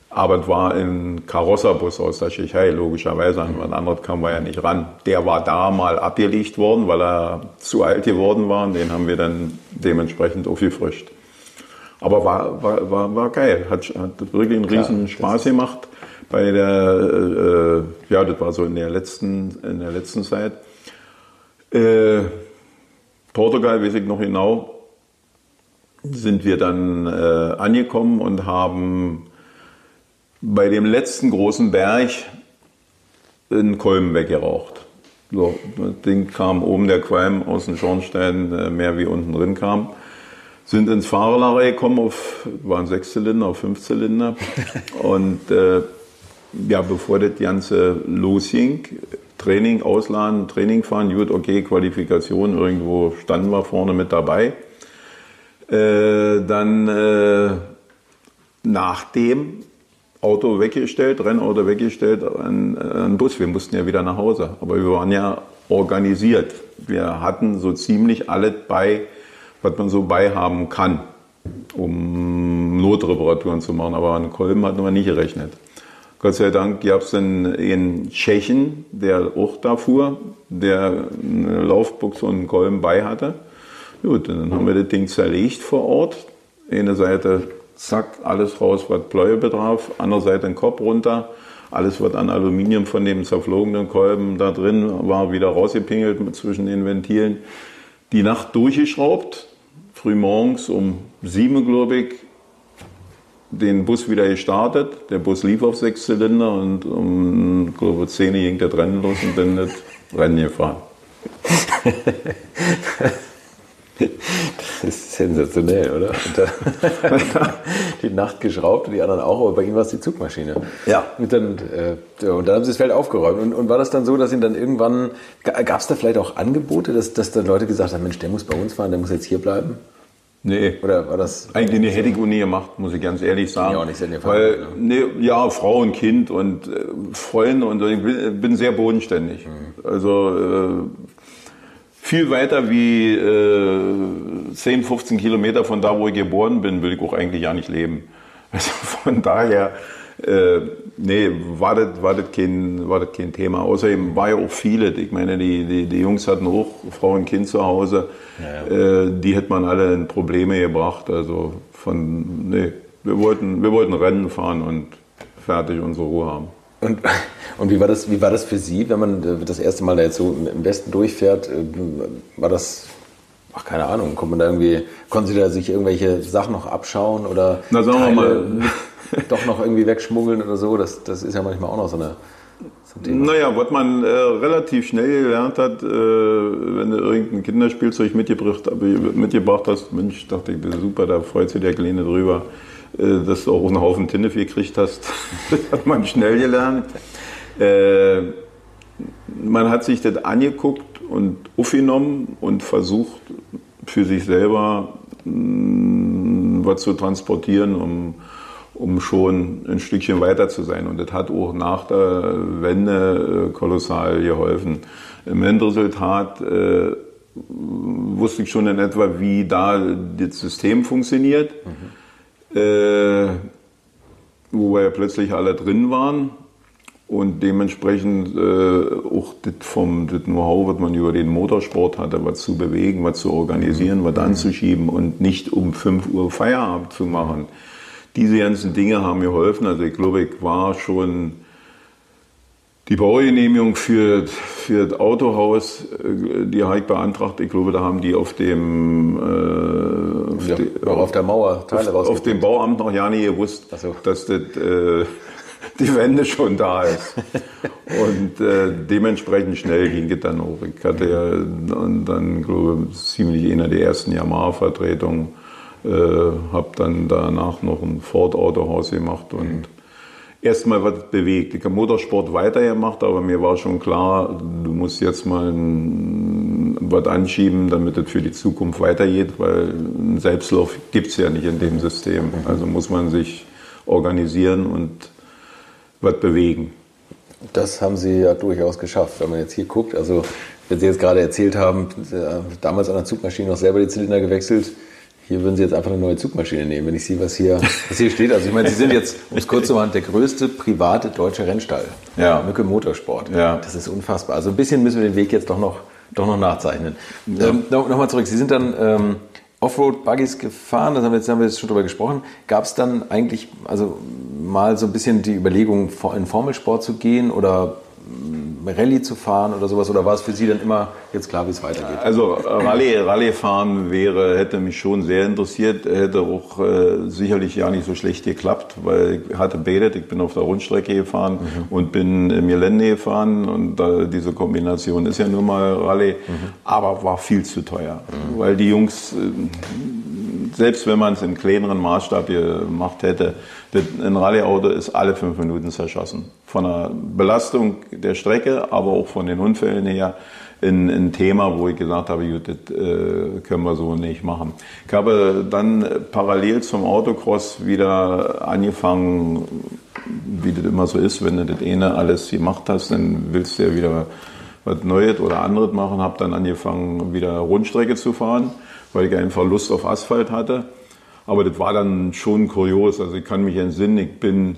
Aber es war ein Karosserbus aus der Tschechei, logischerweise. An was anderes kamen wir ja nicht ran. Der war da mal abgelegt worden, weil er zu alt geworden war. Und den haben wir dann dementsprechend aufgefrischt. Aber war geil. Hat wirklich einen riesen Spaß gemacht. Bei der, ja, das war so in der letzten Zeit. Portugal, weiß ich noch genau, sind wir dann angekommen und haben bei dem letzten großen Berg einen Kolben weggeraucht. So, das Ding kam oben, der Qualm aus dem Schornstein, mehr wie unten drin kam. Sind ins Fahrerlager gekommen, waren 6 Zylinder, auf 5 Zylinder. Und ja, bevor das Ganze losging, Training ausladen, Training fahren, gut, okay, Qualifikation, irgendwo standen wir vorne mit dabei. Dann nachdem Auto weggestellt, Rennauto weggestellt, an Bus. Wir mussten ja wieder nach Hause. Aber wir waren ja organisiert. Wir hatten so ziemlich alles bei, was man so beihaben kann, um Notreparaturen zu machen. Aber an Kolben hatten wir nicht gerechnet. Gott sei Dank gab es dann in Tschechien, der auch da fuhr, der eine Laufbuchse und einen Kolben bei hatte. Gut, dann haben wir das Ding zerlegt vor Ort. Eine Seite, zack, alles raus, was Bläue betraf, andererseits den Kopf runter, alles, was an Aluminium von dem zerflogenen Kolben da drin war, wieder rausgepingelt zwischen den Ventilen. Die Nacht durchgeschraubt, frühmorgens um 7, glaube ich, den Bus wieder gestartet. Der Bus lief auf 6 Zylinder und um, glaube ich, 10 ging das Rennen los und dann das Rennen gefahren. Das ist sensationell, oder? Die Nacht geschraubt und die anderen auch, aber bei Ihnen war es die Zugmaschine. Ja. Und dann haben Sie das Feld aufgeräumt. Und war das dann so, dass Ihnen dann irgendwann, gab es da vielleicht auch Angebote, dass dann Leute gesagt haben, Mensch, der muss bei uns fahren, der muss jetzt hier bleiben? Nee. Oder war das? Eigentlich eine hätte ich nie gemacht, muss ich ganz ehrlich sagen. Ja, auch nicht sehr weil, nee, ja, Frau und Kind und Freunde und ich bin sehr bodenständig. Mhm. Also viel weiter wie 10, 15 Kilometer von da, wo ich geboren bin, will ich auch eigentlich ja nicht leben. Also von daher, nee, war das kein Thema. Außerdem war ja auch viele, ich meine, die Jungs hatten auch Frau und Kind zu Hause, ja. Die hätte man alle in Probleme gebracht. Also von, nee, wir wollten Rennen fahren und fertig unsere Ruhe haben. Und wie war das für Sie, wenn man das erste Mal da jetzt so im Westen durchfährt? War das, ach, keine Ahnung, konnten Sie da sich irgendwelche Sachen noch abschauen oder na, sagen Teile wir mal, doch noch irgendwie wegschmuggeln oder so? Das ist ja manchmal auch noch so ein Thema. Naja, was man relativ schnell gelernt hat, wenn du irgendein Kinderspielzeug mitgebracht hast, Mensch, dachte ich, das ist super, da freut sich der Kleine drüber. Dass du auch einen Haufen Tinnef gekriegt hast, das hat man schnell gelernt. Man hat sich das angeguckt und aufgenommen und versucht, für sich selber was zu transportieren, um schon ein Stückchen weiter zu sein. Und das hat auch nach der Wende kolossal geholfen. Im Endresultat wusste ich schon in etwa, wie da das System funktioniert. Mhm. Wo wir ja plötzlich alle drin waren und dementsprechend auch das Know-how, was man über den Motorsport hatte, was zu bewegen, was zu organisieren, was anzuschieben und nicht um 5 Uhr Feierabend zu machen. Diese ganzen Dinge haben mir geholfen. Also ich glaube, ich war schon Die Baugenehmigung für das Autohaus, die habe ich beantragt. Ich glaube, da haben die auf dem auf der Mauer Teile rausgebracht. Auf dem Bauamt noch ja nicht gewusst, so, dass das die Wende schon da ist. Und dementsprechend schnell ging es dann auch. Ich hatte ja dann, glaube ich, ziemlich einer der ersten Yamaha-Vertretungen. Habe dann danach noch ein Ford-Autohaus gemacht und erstmal was bewegt. Ich habe Motorsport weitergemacht, aber mir war schon klar, du musst jetzt mal was anschieben, damit es für die Zukunft weitergeht, weil einen Selbstlauf gibt es ja nicht in dem System. Also muss man sich organisieren und was bewegen. Das haben Sie ja durchaus geschafft, wenn man jetzt hier guckt. Also, wenn Sie jetzt gerade erzählt haben, damals an der Zugmaschine noch selber die Zylinder gewechselt. Hier würden Sie jetzt einfach eine neue Zugmaschine nehmen, wenn ich sehe, was hier steht. Also ich meine, Sie sind jetzt, um es kurz zu machen, der größte private deutsche Rennstall. Ja. Mücke Motorsport. Ja. Das ist unfassbar. Also ein bisschen müssen wir den Weg jetzt doch noch nachzeichnen. Ja. Nochmal zurück. Sie sind dann Offroad-Buggies gefahren, haben wir jetzt schon drüber gesprochen. Gab es dann eigentlich also mal so ein bisschen die Überlegung, in Formelsport zu gehen oder Rallye zu fahren oder sowas, oder war es für Sie dann immer jetzt klar, wie es weitergeht? Also Rallye fahren hätte mich schon sehr interessiert, hätte auch sicherlich ja nicht so schlecht geklappt, weil ich hatte betet, ich bin auf der Rundstrecke gefahren und bin im Gelände gefahren und diese Kombination ist ja nun mal Rallye, aber war viel zu teuer, weil die Jungs, selbst wenn man es im kleineren Maßstab gemacht hätte, ein Rallye-Auto ist alle 5 Minuten zerschossen. Von der Belastung der Strecke, aber auch von den Unfällen her, ein Thema, wo ich gesagt habe, gut, das können wir so nicht machen. Ich habe dann parallel zum Autocross wieder angefangen, wie das immer so ist, wenn du das eine alles gemacht hast, dann willst du ja wieder was Neues oder anderes machen. Habe dann angefangen, wieder Rundstrecke zu fahren, weil ich einfach Lust auf Asphalt hatte. Aber das war dann schon kurios. Also ich kann mich entsinnen, ich bin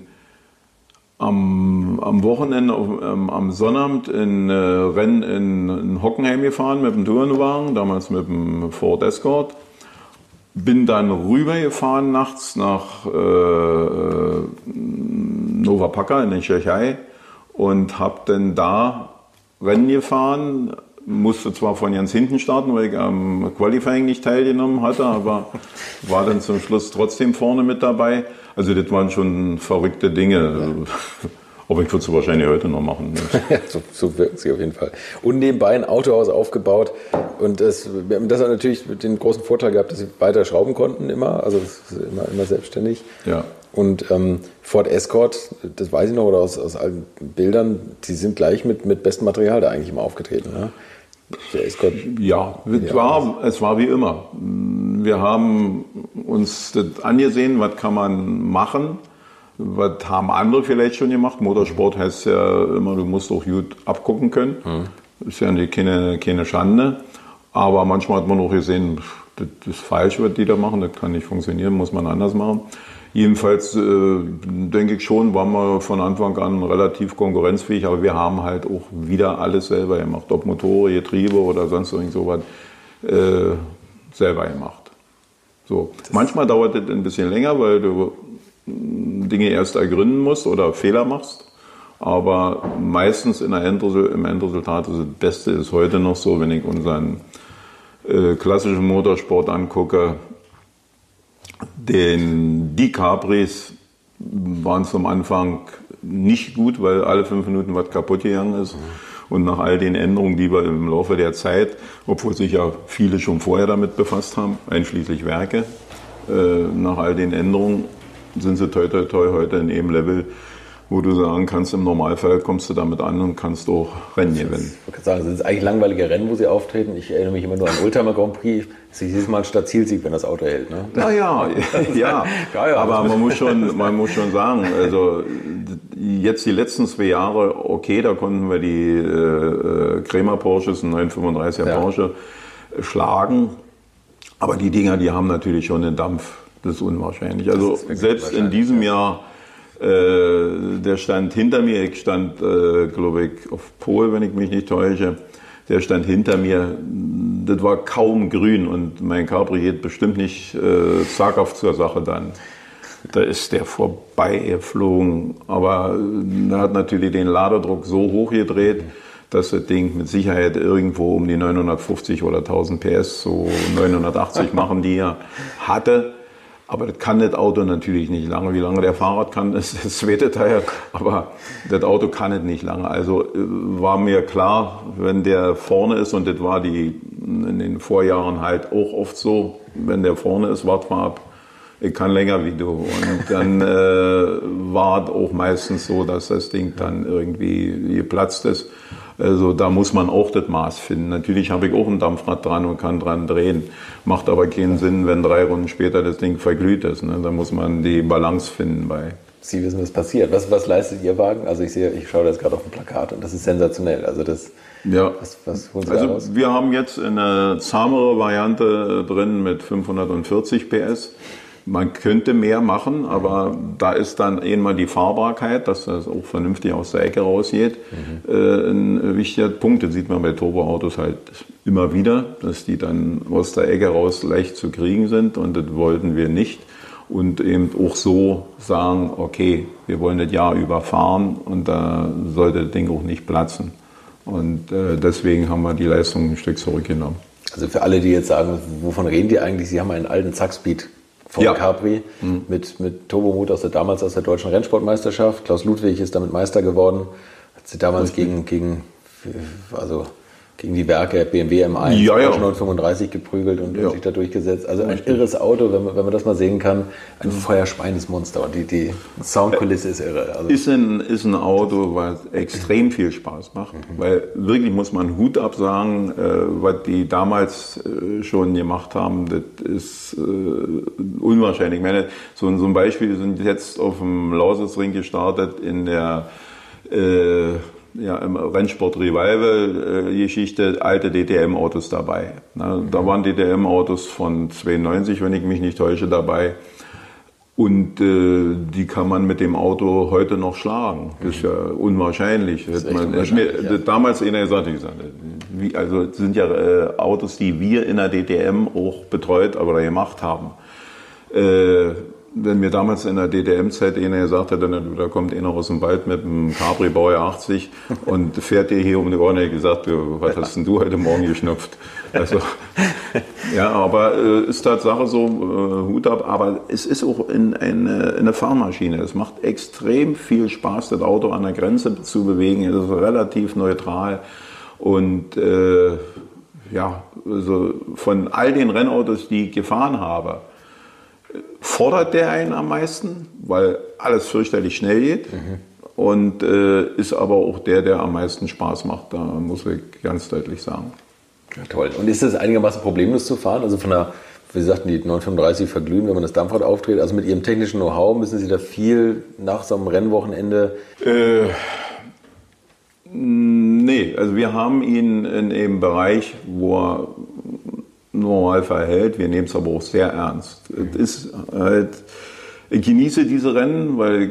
am Wochenende, am Sonnabend in Rennen in Hockenheim gefahren mit dem Tourenwagen, damals mit dem Ford Escort. Bin dann rübergefahren nachts nach Nova Paca in der Tschechei und habe dann da Rennen gefahren. Musste zwar von ganz hinten starten, weil ich am Qualifying nicht teilgenommen hatte, aber war dann zum Schluss trotzdem vorne mit dabei. Also das waren schon verrückte Dinge. Ja. Aber ich würde es wahrscheinlich heute noch machen. Ne? so wirkt sie auf jeden Fall. Und nebenbei ein Autohaus aufgebaut. Und das hat natürlich den großen Vorteil gehabt, dass sie weiter schrauben konnten immer. Also immer selbstständig. Ja. Und Ford Escort, das weiß ich noch, oder aus alten Bildern, die sind gleich mit bestem Material da eigentlich immer aufgetreten. Ne? Der Escort, ja, es war wie immer. Wir haben uns das angesehen, was kann man machen, was haben andere vielleicht schon gemacht. Motorsport heißt ja immer, du musst auch gut abgucken können. Ist ja keine Schande. Aber manchmal hat man auch gesehen, das ist falsch, was die da machen, das kann nicht funktionieren, muss man anders machen. Jedenfalls denke ich schon, waren wir von Anfang an relativ konkurrenzfähig, aber wir haben halt auch wieder alles selber gemacht. Ob Motore, Getriebe oder sonst irgend sowas selber gemacht. So. Manchmal dauert das ein bisschen länger, weil du Dinge erst ergründen musst oder Fehler machst. Aber meistens im Endresultat ist das Beste ist heute noch so, wenn ich unseren klassischen Motorsport angucke. Die Capris waren zum Anfang nicht gut, weil alle 5 Minuten was kaputt gegangen ist. Und nach all den Änderungen, die wir im Laufe der Zeit, obwohl sich ja viele schon vorher damit befasst haben, einschließlich Werke, nach all den Änderungen sind sie toi toi toi heute in einem Level, wo du sagen kannst, im Normalfall kommst du damit an und kannst auch Rennen gewinnen. Ich würde sagen, das sind eigentlich langweilige Rennen, wo sie auftreten. Ich erinnere mich immer nur an Oldtimer Grand Prix. Das ist dieses Mal statt Zielsieg, wenn das Auto hält. Ne? Ja. Aber man muss schon sagen, also jetzt die letzten 2 Jahre, okay, da konnten wir die Cremer Porsches, einen 935er Porsche, schlagen. Aber die Dinger, die haben natürlich schon den Dampf. Das ist unwahrscheinlich. Also selbst in diesem Jahr, der stand hinter mir, ich stand, glaube ich, auf Pol, wenn ich mich nicht täusche, der stand hinter mir, das war kaum grün und mein Capri geht bestimmt nicht zaghaft zur Sache dann. Da ist der vorbeigeflogen. Aber er hat natürlich den Ladedruck so hoch gedreht, dass das Ding mit Sicherheit irgendwo um die 950 oder 1000 PS, so 980 machen die ja, hatte. Aber das kann das Auto natürlich nicht lange. Wie lange der Fahrrad kann, ist das zweite Teil. Aber das Auto kann es nicht lange. Also war mir klar, wenn der vorne ist, und das war die in den Vorjahren halt auch oft so, wenn der vorne ist, wart mal ab, ich kann länger wie du. Und dann war es auch meistens so, dass das Ding dann irgendwie geplatzt ist. Also da muss man auch das Maß finden. Natürlich habe ich auch ein Dampfrad dran und kann dran drehen. Macht aber keinen Sinn, wenn 3 Runden später das Ding verglüht ist. Ne? Da muss man die Balance finden bei. Sie wissen, was passiert. Was leistet Ihr Wagen? Also ich schaue das gerade auf dem Plakat und das ist sensationell. Also das, ja. Was holen Sie da raus? Wir haben jetzt eine zahmere Variante drin mit 540 PS. Man könnte mehr machen, aber da ist dann einmal die Fahrbarkeit, dass das auch vernünftig aus der Ecke rausgeht. Ein wichtiger Punkt, den sieht man bei Turboautos halt immer wieder, dass die dann aus der Ecke raus leicht zu kriegen sind, und das wollten wir nicht. Und eben auch so sagen, okay, wir wollen das Jahr überfahren und da sollte das Ding auch nicht platzen. Und deswegen haben wir die Leistung ein Stück zurückgenommen. Also für alle, die jetzt sagen, wovon reden die eigentlich? Sie haben einen alten Zackspeed von Capri mit Turbomotor damals aus der deutschen Rennsportmeisterschaft. Klaus Ludwig ist damit Meister geworden. Hat sie damals gegen die Werke BMW M1 1935 geprügelt und sich da durchgesetzt. Also ein irres Auto, wenn man das mal sehen kann. Ein feuerschweines Monster. Und die Soundkulisse ist irre. Also ist ein Auto, was extrem viel Spaß macht. Weil wirklich muss man Hut absagen, was die damals schon gemacht haben, das ist unwahrscheinlich. Ich meine, so ein Beispiel, die sind jetzt auf dem Lausitzring gestartet in der im Rennsport-Revival-Geschichte, alte DTM-Autos dabei. Na, da waren DTM-Autos von 92, wenn ich mich nicht täusche, dabei. Und die kann man mit dem Auto heute noch schlagen. Das ist ja unwahrscheinlich. Das ist damals einer gesagt, also das sind ja Autos, die wir in der DTM auch betreut oder gemacht haben. Wenn mir damals in der DTM-Zeit einer gesagt hat, da kommt einer aus dem Wald mit einem Capri Baujahr 80 und fährt dir hier um die Ohren, gesagt, was hast denn du heute Morgen geschnupft? Also, ja, aber ist Tatsache so, Hut ab. Aber es ist auch eine Fahrmaschine. Es macht extrem viel Spaß, das Auto an der Grenze zu bewegen. Es ist relativ neutral und also von all den Rennautos, die ich gefahren habe, fordert der einen am meisten, weil alles fürchterlich schnell geht, und ist aber auch der am meisten Spaß macht, da muss ich ganz deutlich sagen. Ja, toll. Und ist das einigermaßen problemlos zu fahren? Also von der, wie Sie sagten, die 935 verglühen, wenn man das Dampfrad aufdreht, also mit Ihrem technischen Know-how müssen Sie da viel nach so einem Rennwochenende... Nee, also wir haben ihn in dem Bereich, wo er normal verhält. Wir nehmen es aber auch sehr ernst. Es ist halt, ich genieße diese Rennen, weil ich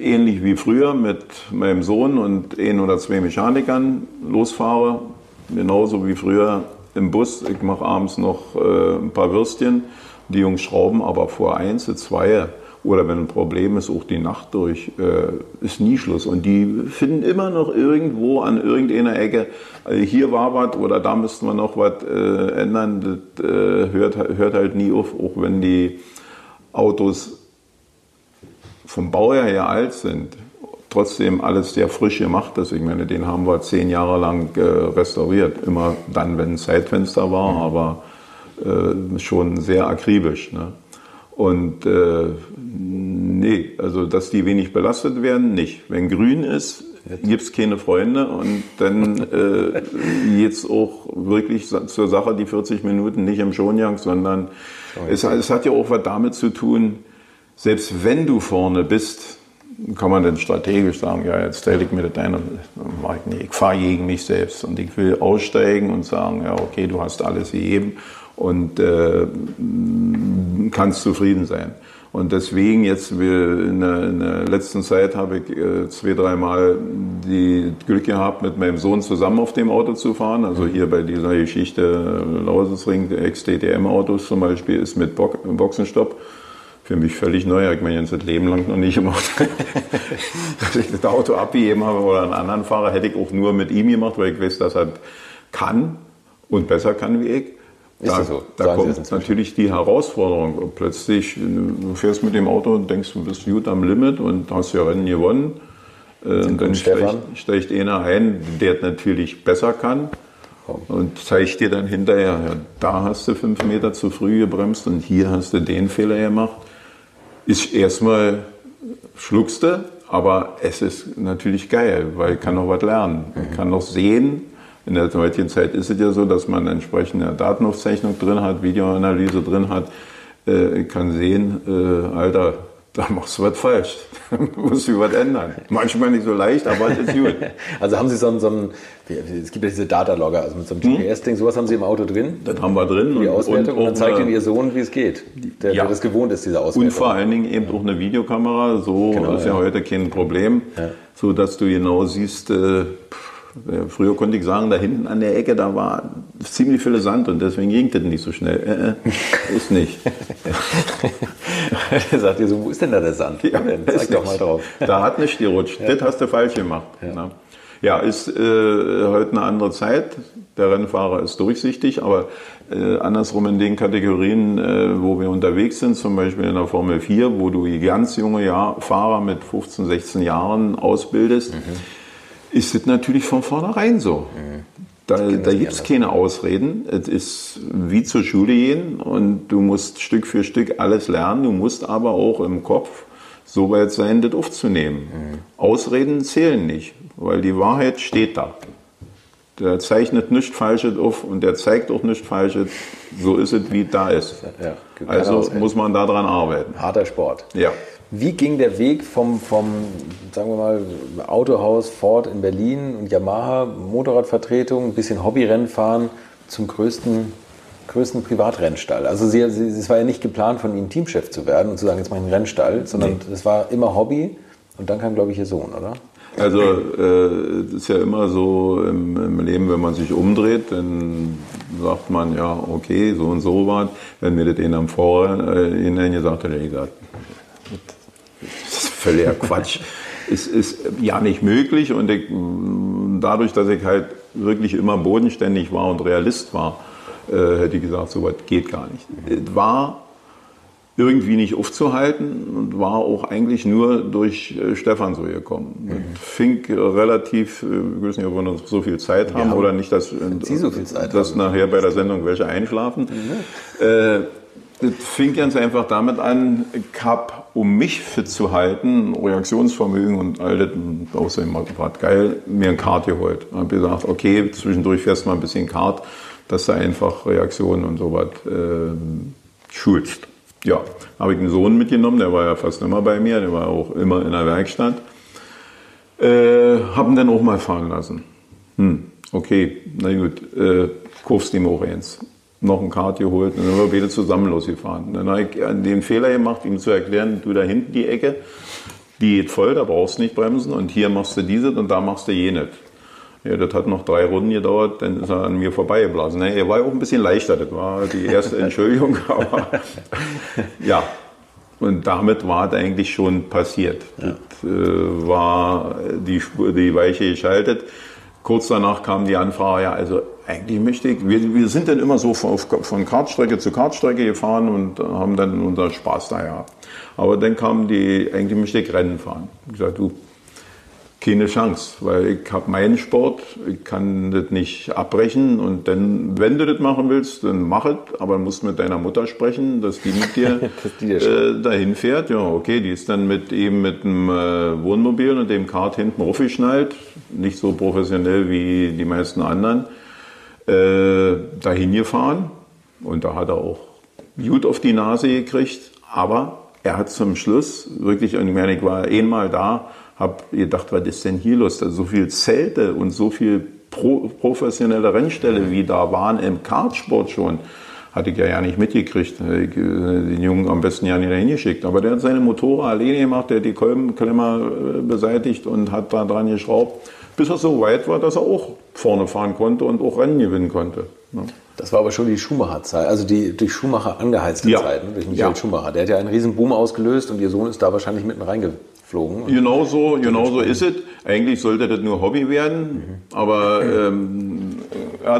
ähnlich wie früher mit meinem Sohn und 1 oder 2 Mechanikern losfahre. Genauso wie früher im Bus. Ich mache abends noch ein paar Würstchen. Die Jungs schrauben aber vor 1, 2 oder wenn ein Problem ist, auch die Nacht durch. Ist nie Schluss. Und die finden immer noch irgendwo an irgendeiner Ecke, hier war was oder da müssten wir noch was ändern. Das hört halt nie auf, auch wenn die Autos vom Baujahr her alt sind. Trotzdem alles sehr frisch gemacht ist. Ich meine, den haben wir 10 Jahre lang restauriert. Immer dann, wenn ein Zeitfenster war, aber schon sehr akribisch. Ne? Und nee, also dass die wenig belastet werden, nicht. Wenn grün ist, gibt es keine Freunde und dann jetzt auch wirklich zur Sache die 40 Minuten nicht im Schonjang, sondern es hat ja auch was damit zu tun, selbst wenn du vorne bist, kann man dann strategisch sagen, ja, jetzt stelle ich mir das ein und mach ich nicht. Ich fahre gegen mich selbst und ich will aussteigen und sagen, ja, okay, du hast alles gegeben. Und kannst zufrieden sein. Und deswegen jetzt, in der letzten Zeit habe ich 2, 3 Mal das Glück gehabt, mit meinem Sohn zusammen auf dem Auto zu fahren. Also hier bei dieser Geschichte Lausitzring, Ex-DTM-Autos zum Beispiel, ist mit Boxenstopp. für mich völlig neu. Ich mein ganzes Leben lang noch nicht gemacht. Dass ich das Auto abgegeben habe oder einen anderen Fahrer, hätte ich auch nur mit ihm gemacht, weil ich weiß, dass er kann und besser kann wie ich. Da, so? Da kommt natürlich die Herausforderung. Und plötzlich du fährst mit dem Auto und denkst, du bist gut am Limit und hast ja Rennen gewonnen. Und dann steigt einer ein, der natürlich besser kann und zeigt dir dann hinterher, ja, da hast du 5 Meter zu früh gebremst und hier hast du den Fehler gemacht. Ist erstmal schluckste, aber es ist natürlich geil, weil ich kann noch was lernen, ich kann noch sehen. In der heutigen Zeit ist es ja so, dass man entsprechende Datenaufzeichnung drin hat, Videoanalyse drin hat. Ich kann sehen, Alter, da machst du was falsch. Da musst du was ändern. Manchmal nicht so leicht, aber es ist gut. Also haben Sie es gibt ja diese Datalogger, also mit so einem GPS-Ding, sowas haben Sie im Auto drin? Das haben wir drin. Die Auswertung und dann zeigt Ihnen Ihr Sohn, wie es geht, der das gewohnt ist, diese Auswertung. Und vor allen Dingen eben auch eine Videokamera, so genau, ist ja heute kein Problem, so dass du genau siehst, früher konnte ich sagen, da hinten an der Ecke, da war ziemlich viel Sand und deswegen ging das nicht so schnell. Ist nicht. Da sagt ihr so, wo ist denn da der Sand? Ja, zeig doch mal drauf. Da hat nicht gerutscht. Das hast du falsch gemacht. Ja, ist heute eine andere Zeit. Der Rennfahrer ist durchsichtig, aber andersrum in den Kategorien, wo wir unterwegs sind, zum Beispiel in der Formel 4, wo du ganz junge Fahrer mit 15, 16 Jahren ausbildest, ist das natürlich von vornherein so. Da gibt es keine Ausreden. Es ist wie zur Schule gehen und du musst Stück für Stück alles lernen. Du musst aber auch im Kopf so weit sein, das aufzunehmen. Ausreden zählen nicht, weil die Wahrheit steht da. Der zeichnet nichts Falsches auf und der zeigt auch nichts Falsches. So ist es, wie da ist. Also muss man daran arbeiten. Harter Sport. Ja. Wie ging der Weg vom sagen wir mal, Autohaus Ford in Berlin und Yamaha, Motorradvertretung, ein bisschen Hobbyrennfahren zum größten Privatrennstall? Also es war ja nicht geplant, von Ihnen Teamchef zu werden und zu sagen, jetzt mache ich einen Rennstall, sondern es war immer Hobby und dann kam, glaube ich, Ihr Sohn, oder? Also es ist ja immer so im Leben, wenn man sich umdreht, dann sagt man, ja, okay, so und so war es. Wenn mir das am Vorhinein gesagt hat, hätte ich gesagt, das ist völliger Quatsch. Es ist ja nicht möglich und dadurch, dass ich halt wirklich immer bodenständig war und Realist war, hätte ich gesagt, so was geht gar nicht. Es war irgendwie nicht aufzuhalten und war auch eigentlich nur durch Stefan so gekommen. Fing relativ, ich weiß nicht, ob wir noch so viel Zeit haben oder nicht, dass nachher bei der Sendung welche einschlafen. Das fing ganz einfach damit an, ich habe, um mich fit zu halten, Reaktionsvermögen und all das, und außerdem war es geil, mir ein Kart geholt. Ich habe gesagt, okay, zwischendurch fährst du mal ein bisschen Kart, dass du einfach Reaktionen und sowas schulst. Ja, habe ich einen Sohn mitgenommen, der war ja fast immer bei mir, der war auch immer in der Werkstatt. Habe ihn dann auch mal fahren lassen. Okay, na gut, kaufst ihm auch eins. Noch ein Kart geholt und dann sind wir beide zusammen losgefahren. Dann habe ich den Fehler gemacht, ihm zu erklären, du da hinten die Ecke, die geht voll, da brauchst du nicht bremsen und hier machst du dieses und da machst du jenes. Ja, das hat noch 3 Runden gedauert, dann ist er an mir vorbeigeblasen. Er war auch ein bisschen leichter, das war die erste Entschuldigung, aber ja. Und damit war es eigentlich schon passiert. Ja. Das war die Weiche geschaltet. Kurz danach kam die Anfrage, ja, also eigentlich möchte ich, wir sind dann immer so von Kartstrecke zu Kartstrecke gefahren und haben dann unseren Spaß da gehabt. Aber dann kam die, eigentlich möchte ich Rennen fahren. Ich gesagt, du, keine Chance, weil ich habe meinen Sport, ich kann das nicht abbrechen und dann, wenn du das machen willst, dann mach es, aber du musst mit deiner Mutter sprechen, dass die mit dir dahin fährt. Ja, okay, die ist dann mit dem Wohnmobil und dem Kart hinten raufgeschnallt, nicht so professionell wie die meisten anderen. Dahin gefahren und da hat er auch gut auf die Nase gekriegt, aber er hat zum Schluss wirklich, ich meine, ich war einmal da, habe gedacht, was ist denn hier los? Also so viele Zelte und so viele professionelle Rennställe, wie da waren im Kartsport schon, hatte ich ja nicht mitgekriegt. Ich, den Jungen am besten ja nicht dahin geschickt, aber der hat seine Motorräder alleine gemacht, der hat die Kolbenklemmer beseitigt und hat da dran geschraubt. Bis er so weit war, dass er auch vorne fahren konnte und auch Rennen gewinnen konnte. Ja. Das war aber schon die Schumacher-Zeit, also die durch Schumacher angeheizte Zeit, ne? Durch Michael Schumacher. Der hat ja einen riesen Boom ausgelöst und ihr Sohn ist da wahrscheinlich mitten reingeflogen. Genau so ist es. Eigentlich sollte das nur Hobby werden, aber er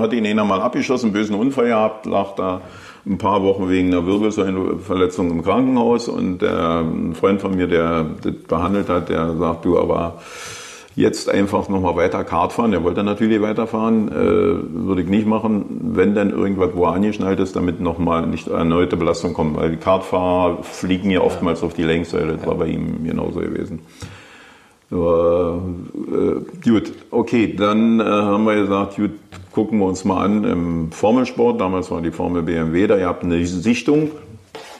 hat ihn einer mal abgeschossen, einen bösen Unfall gehabt, lag da ein paar Wochen wegen einer Wirbelsäulenverletzung im Krankenhaus und ein Freund von mir, der das behandelt hat, der sagt, du, aber jetzt einfach nochmal weiter Kart fahren. Der wollte natürlich weiterfahren, würde ich nicht machen, wenn dann irgendwas wo angeschnallt ist, damit nochmal nicht erneute Belastung kommt. Weil die Kartfahrer fliegen ja oftmals auf die Lenksäule, das war bei ihm genauso gewesen. Gut, okay, dann haben wir gesagt, gut, gucken wir uns mal an im Formelsport. Damals war die Formel BMW, da ihr habt eine Sichtung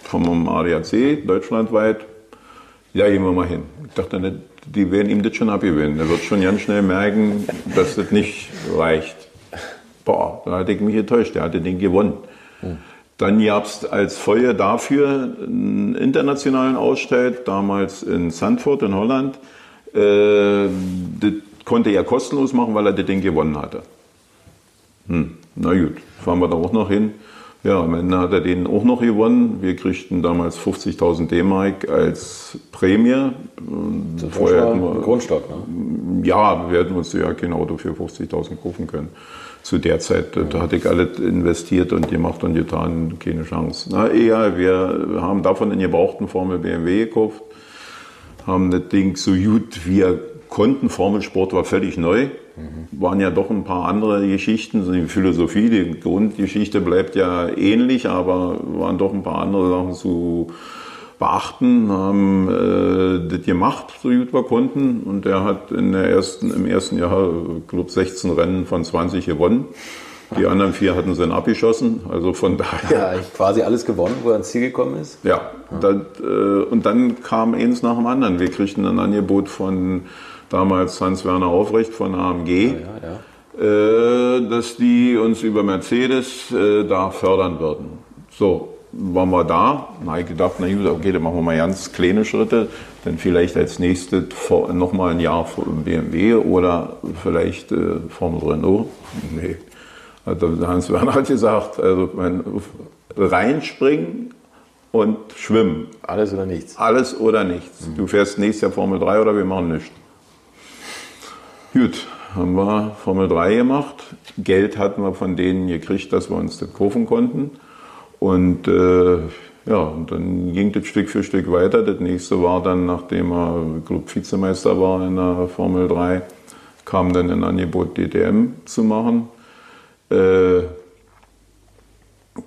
vom ADAC deutschlandweit. Ja, gehen wir mal hin. Ich dachte, die werden ihm das schon abgewinnen. Er wird schon ganz schnell merken, dass das nicht reicht. Boah, da hatte ich mich enttäuscht. Der hatte den gewonnen. Dann gab es als Folge dafür einen internationalen Ausstreit, damals in Zandvoort in Holland. Das konnte er kostenlos machen, weil er das Ding gewonnen hatte. Na gut, fahren wir da auch noch hin. Ja, am Ende hat er den auch noch gewonnen. Wir kriegten damals 50.000 D-Mark als Prämie. Das vorher war schon ein Grundstock, ne? Ja, wir hätten uns ja kein Auto für 50.000 kaufen können. Zu der Zeit, da hatte ich alles investiert und gemacht und getan, keine Chance. Na egal, wir haben davon in gebrauchten Formel BMW gekauft, haben das Ding so gut wie er konnten. Formelsport war völlig neu. Waren ja doch ein paar andere Geschichten, die Philosophie, die Grundgeschichte bleibt ja ähnlich, aber waren doch ein paar andere Sachen zu beachten, haben das gemacht, so gut wir konnten. Und er hat im ersten Jahr, ich glaube, 16 Rennen von 20 gewonnen. Die anderen 4 hatten sie dann abgeschossen, also von daher... Ja, quasi alles gewonnen, wo er ans Ziel gekommen ist. Ja, und dann kam eins nach dem anderen. Wir kriegten ein Angebot von damals Hans-Werner Aufrecht von AMG, dass die uns über Mercedes da fördern würden. So, waren wir da, dann habe ich gedacht, na gut, okay, dann machen wir mal ganz kleine Schritte, dann vielleicht als nächstes nochmal ein Jahr BMW oder vielleicht Formel Renault. Nee, also Hans-Werner hat gesagt, also reinspringen und schwimmen. Alles oder nichts. Alles oder nichts. Du fährst nächstes Jahr Formel 3 oder wir machen nichts. Gut, haben wir Formel 3 gemacht. Geld hatten wir von denen gekriegt, dass wir uns das kaufen konnten. Und und dann ging das Stück für Stück weiter. Das nächste war dann, nachdem er, ich glaube, Vizemeister war in der Formel 3, kam dann ein Angebot, DTM zu machen. Und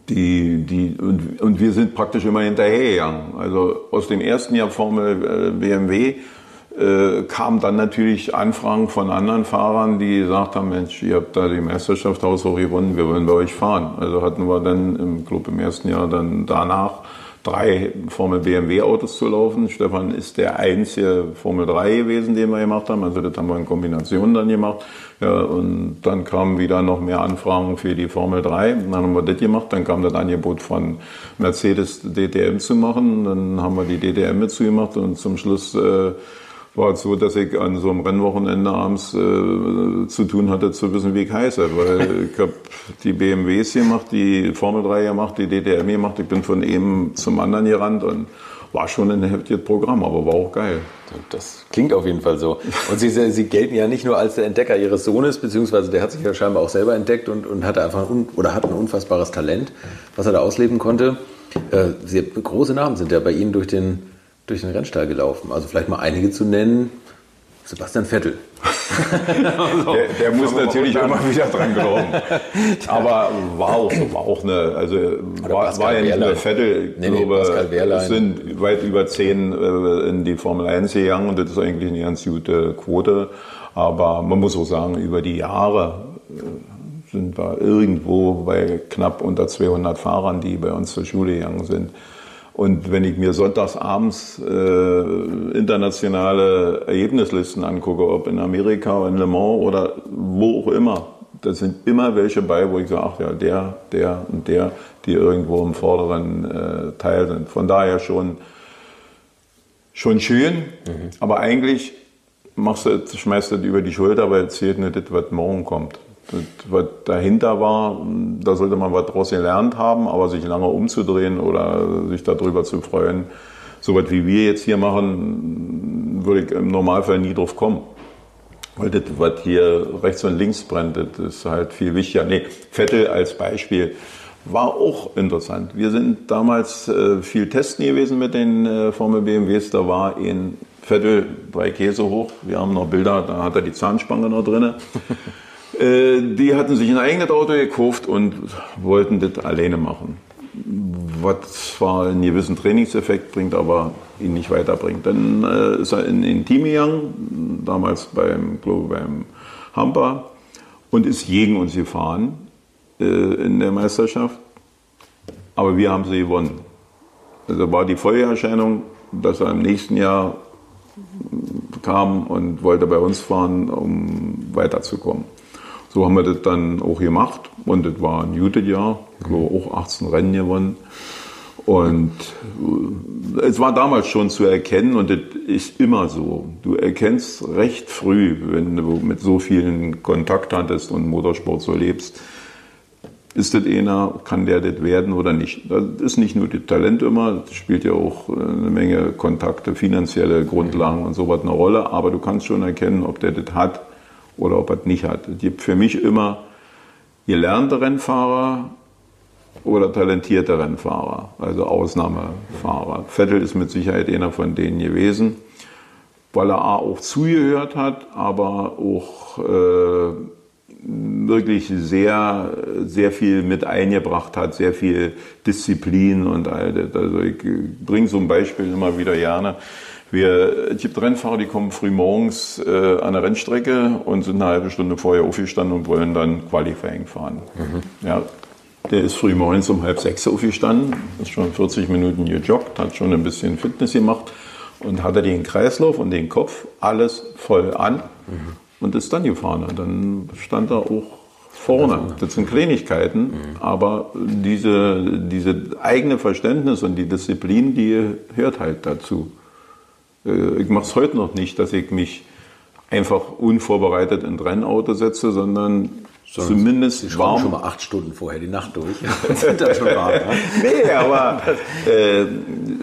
wir sind praktisch immer hinterhergegangen. Also aus dem ersten Jahr Formel BMW kamen dann natürlich Anfragen von anderen Fahrern, die gesagt haben, Mensch, ihr habt da die Meisterschaft haushoch gewonnen, wir wollen bei euch fahren. Also hatten wir dann im Club im ersten Jahr dann danach 3 Formel BMW Autos zu laufen. Stefan ist der einzige Formel 3 gewesen, den wir gemacht haben, also das haben wir in Kombination dann gemacht. Ja, und dann kamen wieder noch mehr Anfragen für die Formel 3, dann haben wir das gemacht, dann kam das Angebot von Mercedes DTM zu machen, dann haben wir die DTM mit zugemacht und zum Schluss war es so, dass ich an so einem Rennwochenende abends zu tun hatte, zu wissen, wie ich heiße. Weil ich habe die BMWs gemacht, die Formel 3 gemacht, die DTM gemacht. Ich bin von einem zum anderen gerannt und war schon ein heftiges Programm, aber war auch geil. Das klingt auf jeden Fall so. Und Sie gelten ja nicht nur als der Entdecker Ihres Sohnes, beziehungsweise der hat sich ja scheinbar auch selber entdeckt und hatte einfach hat ein unfassbares Talent, was er da ausleben konnte. Große Namen sind ja bei Ihnen durch den Rennstall gelaufen. Also vielleicht mal einige zu nennen. Sebastian Vettel. der muss natürlich immer wieder dran glauben. Aber war ja nicht nur Vettel. Es sind weit über 10 in die Formel 1 gegangen und das ist eigentlich eine ganz gute Quote. Aber man muss auch sagen, über die Jahre sind wir irgendwo bei knapp unter 200 Fahrern, die bei uns zur Schule gegangen sind. Und wenn ich mir sonntagsabends internationale Ergebnislisten angucke, ob in Amerika oder in Le Mans oder wo auch immer, da sind immer welche bei, wo ich sage, ach ja, der und der, die irgendwo im vorderen Teil sind. Von daher schon schön, aber eigentlich schmeißt du das über die Schulter, weil es zählt nicht das, was morgen kommt. Das, was dahinter war, da sollte man was draus gelernt haben, aber sich lange umzudrehen oder sich darüber zu freuen, so was wie wir jetzt hier machen, würde ich im Normalfall nie drauf kommen. Weil das, was hier rechts und links brennt, das ist halt viel wichtiger. Nee, Vettel als Beispiel war auch interessant. Wir sind damals viel testen gewesen mit den Formel BMWs, da war ein Vettel 3 Käse hoch, wir haben noch Bilder, da hat er die Zahnspange noch drin. Die hatten sich ein eigenes Auto gekauft und wollten das alleine machen. Was zwar einen gewissen Trainingseffekt bringt, aber ihn nicht weiterbringt. Dann ist er in ein Team gegangen, damals beim Hamper, und ist gegen uns gefahren in der Meisterschaft. Aber wir haben sie gewonnen. Also war die Folgeerscheinung, dass er im nächsten Jahr kam und wollte bei uns fahren, um weiterzukommen. So haben wir das dann auch gemacht und das war ein gutes Jahr. Ich glaube auch 18 Rennen gewonnen. Und es war damals schon zu erkennen und das ist immer so. Du erkennst recht früh, wenn du mit so vielen Kontakt hattest und Motorsport so lebst, ist das einer, kann der das werden oder nicht. Das ist nicht nur das Talent immer, das spielt ja auch eine Menge Kontakte, finanzielle Grundlagen und sowas eine Rolle, aber du kannst schon erkennen, ob der das hat oder ob er es nicht hat. Es gibt für mich immer gelernte Rennfahrer oder talentierte Rennfahrer, also Ausnahmefahrer. Vettel ist mit Sicherheit einer von denen gewesen, weil er auch zugehört hat, aber auch wirklich sehr, sehr viel mit eingebracht hat, sehr viel Disziplin und all das. Also ich bringe so ein Beispiel immer wieder gerne. Es gibt Rennfahrer, die kommen früh morgens an der Rennstrecke und sind eine halbe Stunde vorher aufgestanden und wollen dann Qualifying fahren. Mhm. Ja, der ist früh morgens um 5:30 aufgestanden, ist schon 40 Minuten gejoggt, hat schon ein bisschen Fitness gemacht und hatte den Kreislauf und den Kopf alles voll an und ist dann gefahren. Und dann stand er auch vorne. Das sind Kleinigkeiten, aber diese eigene Verständnis und die Disziplin, die hört halt dazu. Ich mache es heute noch nicht, dass ich mich einfach unvorbereitet in ein Rennauto setze, sondern zumindest warm. Ich schon mal 8 Stunden vorher die Nacht durch. Sind das schon warm, ne? Nee, aber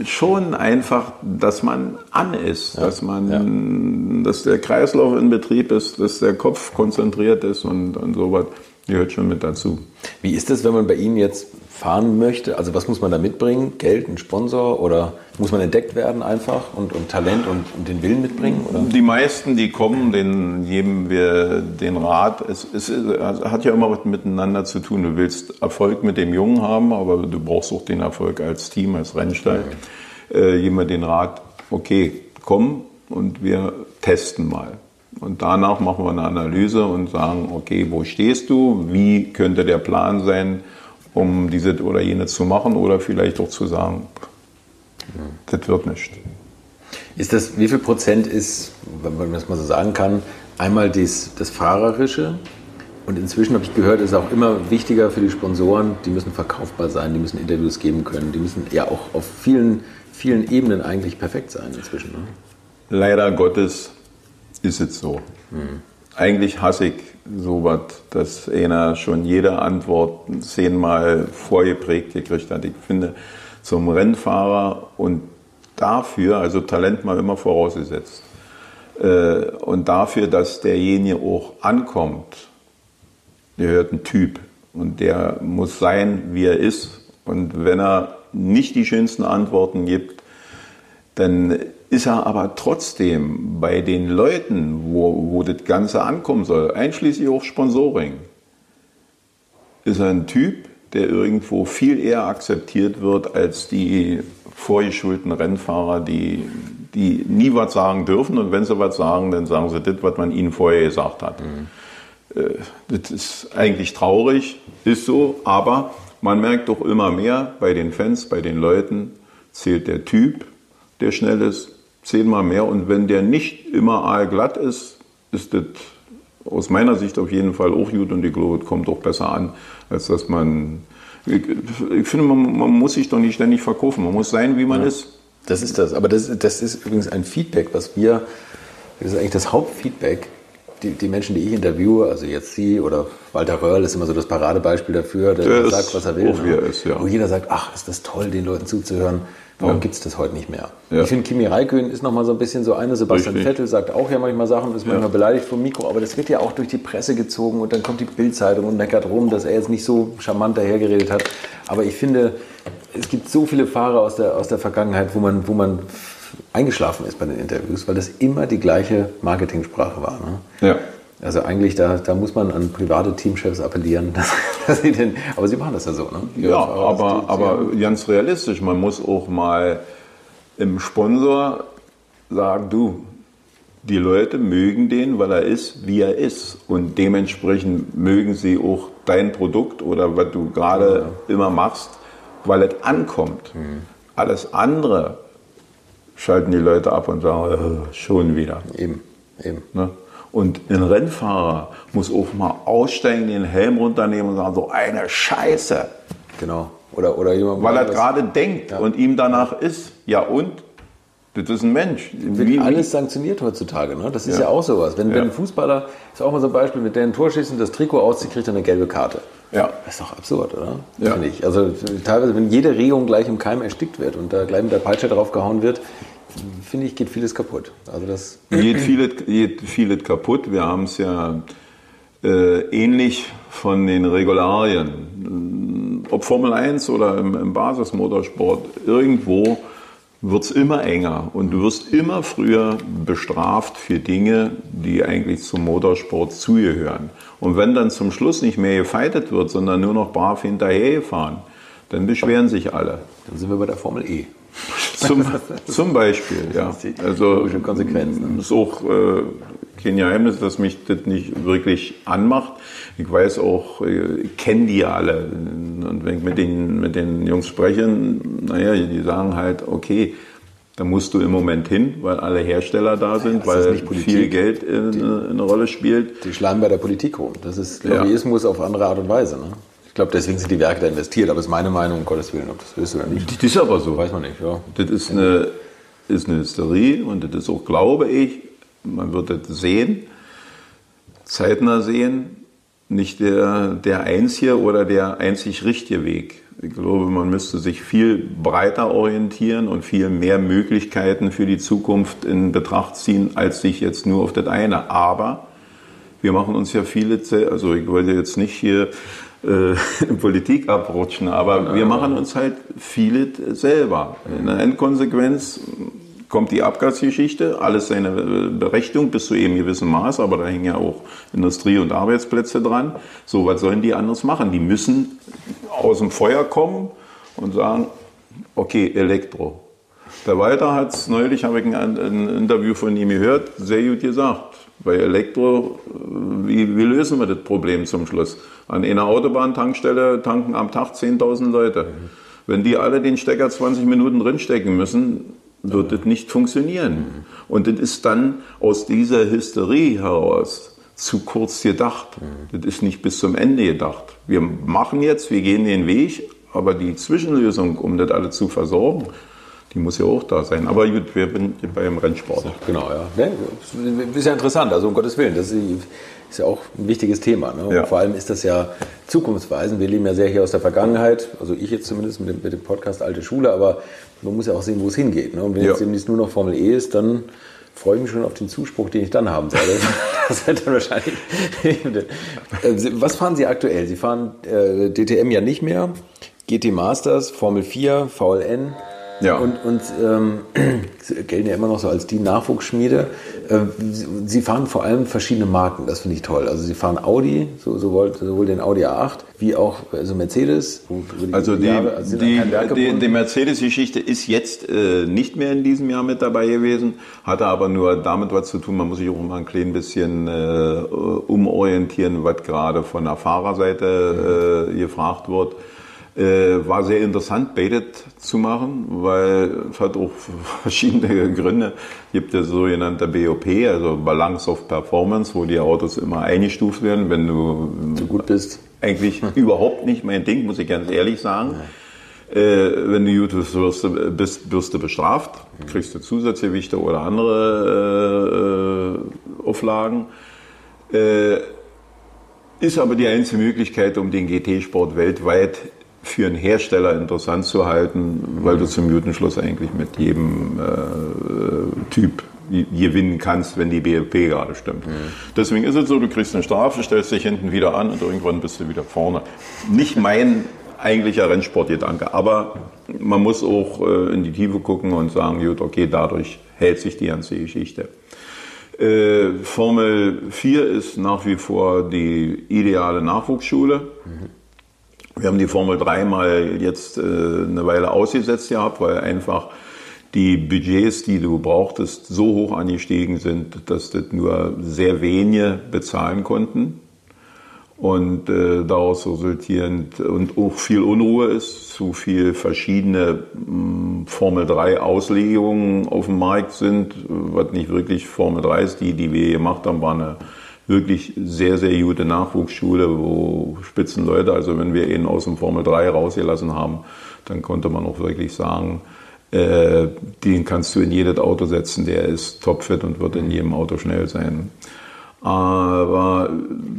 schon einfach, dass man an ist, ja, dass der Kreislauf in Betrieb ist, dass der Kopf konzentriert ist und sowas. Die hört schon mit dazu. Wie ist es, wenn man bei Ihnen jetzt fahren möchte? Also was muss man da mitbringen? Geld, ein Sponsor oder muss man entdeckt werden einfach und Talent und den Willen mitbringen? Oder? Die meisten, die kommen, denen geben wir den Rat. Es hat ja immer was miteinander zu tun. Du willst Erfolg mit dem Jungen haben, aber du brauchst auch den Erfolg als Team, als Rennstall. Okay. Geben wir den Rat, okay, komm und wir testen mal. Und danach machen wir eine Analyse und sagen, okay, wo stehst du? Wie könnte der Plan sein, um diese oder jene zu machen? Oder vielleicht auch zu sagen, das wird nicht. Ist das, wie viel Prozent ist, wenn man das mal so sagen kann, einmal das Fahrerische? Und inzwischen habe ich gehört, ist auch immer wichtiger für die Sponsoren, die müssen verkaufbar sein, die müssen Interviews geben können, die müssen ja auch auf vielen, vielen Ebenen eigentlich perfekt sein inzwischen. Ne? Leider Gottes. Ist es so. Mhm. Eigentlich hasse ich sowas, dass einer schon jede Antwort 10-mal vorgeprägt gekriegt hat. Ich finde, zum Rennfahrer und dafür, also Talent mal immer vorausgesetzt, und dafür, dass derjenige auch ankommt, gehört ein Typ. Und der muss sein, wie er ist. Und wenn er nicht die schönsten Antworten gibt, dann ist er aber trotzdem bei den Leuten, wo das Ganze ankommen soll, einschließlich auch Sponsoring, ist er ein Typ, der irgendwo viel eher akzeptiert wird als die vorgeschulten Rennfahrer, die nie was sagen dürfen. Und wenn sie was sagen, dann sagen sie das, was man ihnen vorher gesagt hat. Mhm. Das ist eigentlich traurig, ist so, aber man merkt doch immer mehr bei den Fans, bei den Leuten, zählt der Typ, der schnell ist, 10-mal mehr. Und wenn der nicht immer aalglatt ist, ist das aus meiner Sicht auf jeden Fall auch gut. Und die Globe kommt auch besser an, als dass man... Ich finde, man muss sich doch nicht ständig verkaufen. Man muss sein, wie man ist. Das ist das. Aber das ist übrigens ein Feedback, was wir... Das ist eigentlich das Hauptfeedback, die Menschen, die ich interviewe, also jetzt Sie oder Walter Röhrl ist immer so das Paradebeispiel dafür, der sagt, was er will. Wo jeder sagt, ach, ist das toll, den Leuten zuzuhören. Warum gibt es das heute nicht mehr? Ja. Ich finde, Kimi Räikkönen ist nochmal so ein bisschen so eine. Sebastian Vettel sagt auch ja manchmal Sachen, ist manchmal beleidigt vom Mikro, aber das wird ja auch durch die Presse gezogen und dann kommt die Bild-Zeitung und meckert rum, dass er jetzt nicht so charmant dahergeredet hat. Aber ich finde, es gibt so viele Fahrer aus der Vergangenheit, wo man eingeschlafen ist bei den Interviews, weil das immer die gleiche Marketingsprache war. Ne? Ja. Also eigentlich, da muss man an private Teamchefs appellieren, dass sie den, aber sie machen das ja so, ne? Ja, aber ganz realistisch, man muss auch mal im Sponsor sagen, du, die Leute mögen den, weil er ist, wie er ist. Und dementsprechend mögen sie auch dein Produkt oder was du gerade immer machst, weil es ankommt. Mhm. Alles andere schalten die Leute ab und sagen, schon wieder. Eben. Ne? Und ein Rennfahrer muss auch mal aussteigen, den Helm runternehmen und sagen, so eine Scheiße. Genau. Oder jemand, weil er gerade denkt und ihm danach ist. Ja und? Das ist ein Mensch. Wird alles sanktioniert heutzutage. Ne? Das ist ja auch sowas. Wenn ein Fußballer, ist auch mal so ein Beispiel, mit denen Torschießen, das Trikot auszieht, kriegt er eine gelbe Karte. Ja. Das ist doch absurd, oder? Ja. Finde ich. Also teilweise, wenn jede Regung gleich im Keim erstickt wird und da gleich mit der Peitsche drauf gehauen wird, finde ich, geht vieles kaputt. Also das geht vieles kaputt. Wir haben es ja ähnlich von den Regularien. Ob Formel 1 oder im Basismotorsport, irgendwo wird es immer enger. Und du wirst immer früher bestraft für Dinge, die eigentlich zum Motorsport zugehören. Und wenn dann zum Schluss nicht mehr gefeitet wird, sondern nur noch brav hinterhergefahren, dann beschweren sich alle. Dann sind wir bei der Formel E. Zum Beispiel, ja. Also Konsequenzen. Ist auch kein Geheimnis, dass mich das nicht wirklich anmacht. Ich weiß auch, ich kenne die alle. Und wenn ich mit den Jungs spreche, naja, die sagen halt, okay, da musst du im Moment hin, weil alle Hersteller da sind, weil viel Geld eine Rolle spielt. Die schlagen bei der Politik rum. Das ist Lobbyismus auf andere Art und Weise, ne? Ich glaube, deswegen sind die Werke da investiert, aber es ist meine Meinung, um Gottes Willen, ob das ist oder nicht. Das ist aber so. Weiß man nicht, ja. Das ist eine Hysterie und das ist auch, glaube ich, man wird das sehen, zeitnah sehen, nicht der einzige oder der einzig richtige Weg. Ich glaube, man müsste sich viel breiter orientieren und viel mehr Möglichkeiten für die Zukunft in Betracht ziehen, als sich jetzt nur auf das eine. Aber wir machen uns ja viele, also ich wollte jetzt nicht hier in Politik abrutschen, aber wir machen uns halt vieles selber. In der Endkonsequenz kommt die Abgasgeschichte, alles seine Berechtigung bis zu eben gewissem Maß, aber da hängen ja auch Industrie- und Arbeitsplätze dran. So, was sollen die anderes machen? Die müssen aus dem Feuer kommen und sagen, okay, Elektro. Der Walter hat es neulich, habe ich ein Interview von ihm gehört, sehr gut gesagt. Bei Elektro, wie lösen wir das Problem zum Schluss? An einer Autobahntankstelle tanken am Tag 10.000 Leute. Wenn die alle den Stecker 20 Minuten drinstecken müssen, wird das nicht funktionieren. Und das ist dann aus dieser Hysterie heraus zu kurz gedacht. Das ist nicht bis zum Ende gedacht. Wir machen jetzt, wir gehen den Weg, aber die Zwischenlösung, um das alle zu versorgen, die muss ja auch da sein. Aber gut, wir sind beim Rennsport. Genau, ja. Ist ja interessant, also um Gottes Willen. Das ist ja auch ein wichtiges Thema. Ne? Ja. Vor allem ist das ja zukunftsweisend. Wir leben ja sehr hier aus der Vergangenheit. Also ich jetzt zumindest mit dem Podcast Alte Schule. Aber man muss ja auch sehen, wo es hingeht. Ne? Und wenn jetzt demnächst nur noch Formel E ist, dann freue ich mich schon auf den Zuspruch, den ich dann haben werde. Das wird dann wahrscheinlich... Was fahren Sie aktuell? Sie fahren DTM ja nicht mehr. GT Masters, Formel 4, VLN... Ja. Und gelten ja immer noch so als die Nachwuchsschmiede. Sie fahren vor allem verschiedene Marken, das finde ich toll. Also sie fahren Audi, sowohl den Audi A8, wie auch also Mercedes. Also die Mercedes-Geschichte ist jetzt nicht mehr in diesem Jahr mit dabei gewesen, hatte aber nur damit was zu tun, man muss sich auch mal ein klein bisschen umorientieren, was gerade von der Fahrerseite gefragt wird. War sehr interessant, beides zu machen, weil es hat auch verschiedene Gründe. Es gibt ja sogenannte BOP, also Balance of Performance, wo die Autos immer eingestuft werden, wenn du zu gut bist. Eigentlich überhaupt nicht mein Ding, muss ich ganz ehrlich sagen. Wenn du gut bist, wirst du bestraft, kriegst du Zusatzgewichte oder andere Auflagen. Ist aber die einzige Möglichkeit, um den GT-Sport weltweit für einen Hersteller interessant zu halten, weil du zum Newton-Schluss eigentlich mit jedem Typ gewinnen kannst, wenn die BLP gerade stimmt. Mhm. Deswegen ist es so, du kriegst eine Strafe, stellst dich hinten wieder an und irgendwann bist du wieder vorne. Nicht mein eigentlicher Rennsportgedanke, aber man muss auch in die Tiefe gucken und sagen, gut, okay, dadurch hält sich die ganze Geschichte. Formel 4 ist nach wie vor die ideale Nachwuchsschule. Mhm. Wir haben die Formel 3 mal jetzt eine Weile ausgesetzt gehabt, weil einfach die Budgets, die du brauchtest, so hoch angestiegen sind, dass das nur sehr wenige bezahlen konnten. Und daraus resultierend und auch viel Unruhe ist, zu viel verschiedene Formel 3 Auslegungen auf dem Markt sind, was nicht wirklich Formel 3 ist. Die wir gemacht haben, war eine wirklich sehr, sehr gute Nachwuchsschule, wo Spitzenleute, also wenn wir ihn aus dem Formel 3 rausgelassen haben, dann konnte man auch wirklich sagen, den kannst du in jedes Auto setzen, der ist topfit und wird in jedem Auto schnell sein. Aber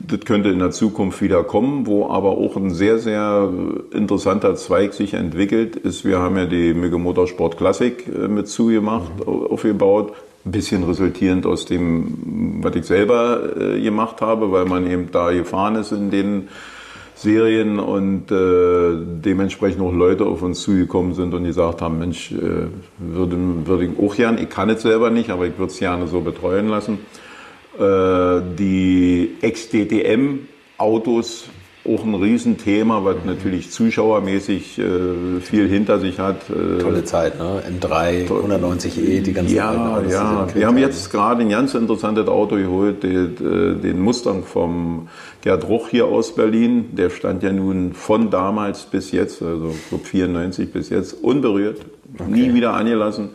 das könnte in der Zukunft wieder kommen, wo aber auch ein sehr, sehr interessanter Zweig sich entwickelt ist. Wir haben ja die Mücke Motorsport Classic mit zugemacht, aufgebaut. Ein bisschen resultierend aus dem, was ich selber gemacht habe, weil man eben da gefahren ist in den Serien und dementsprechend auch Leute auf uns zugekommen sind und gesagt haben, Mensch, würde ich auch gerne, ich kann es selber nicht, aber ich würde es gerne so betreuen lassen. Die Ex-DTM-Autos, auch ein Riesenthema, was natürlich zuschauermäßig viel hinter sich hat. Tolle Zeit, ne? M3, 190E, die ganzen Autos. Ja, wir haben jetzt gerade ein ganz interessantes Auto geholt, den Mustang vom Gerd Ruch hier aus Berlin. Der stand ja nun von damals bis jetzt, also von 94 bis jetzt, unberührt, okay, nie wieder angelassen.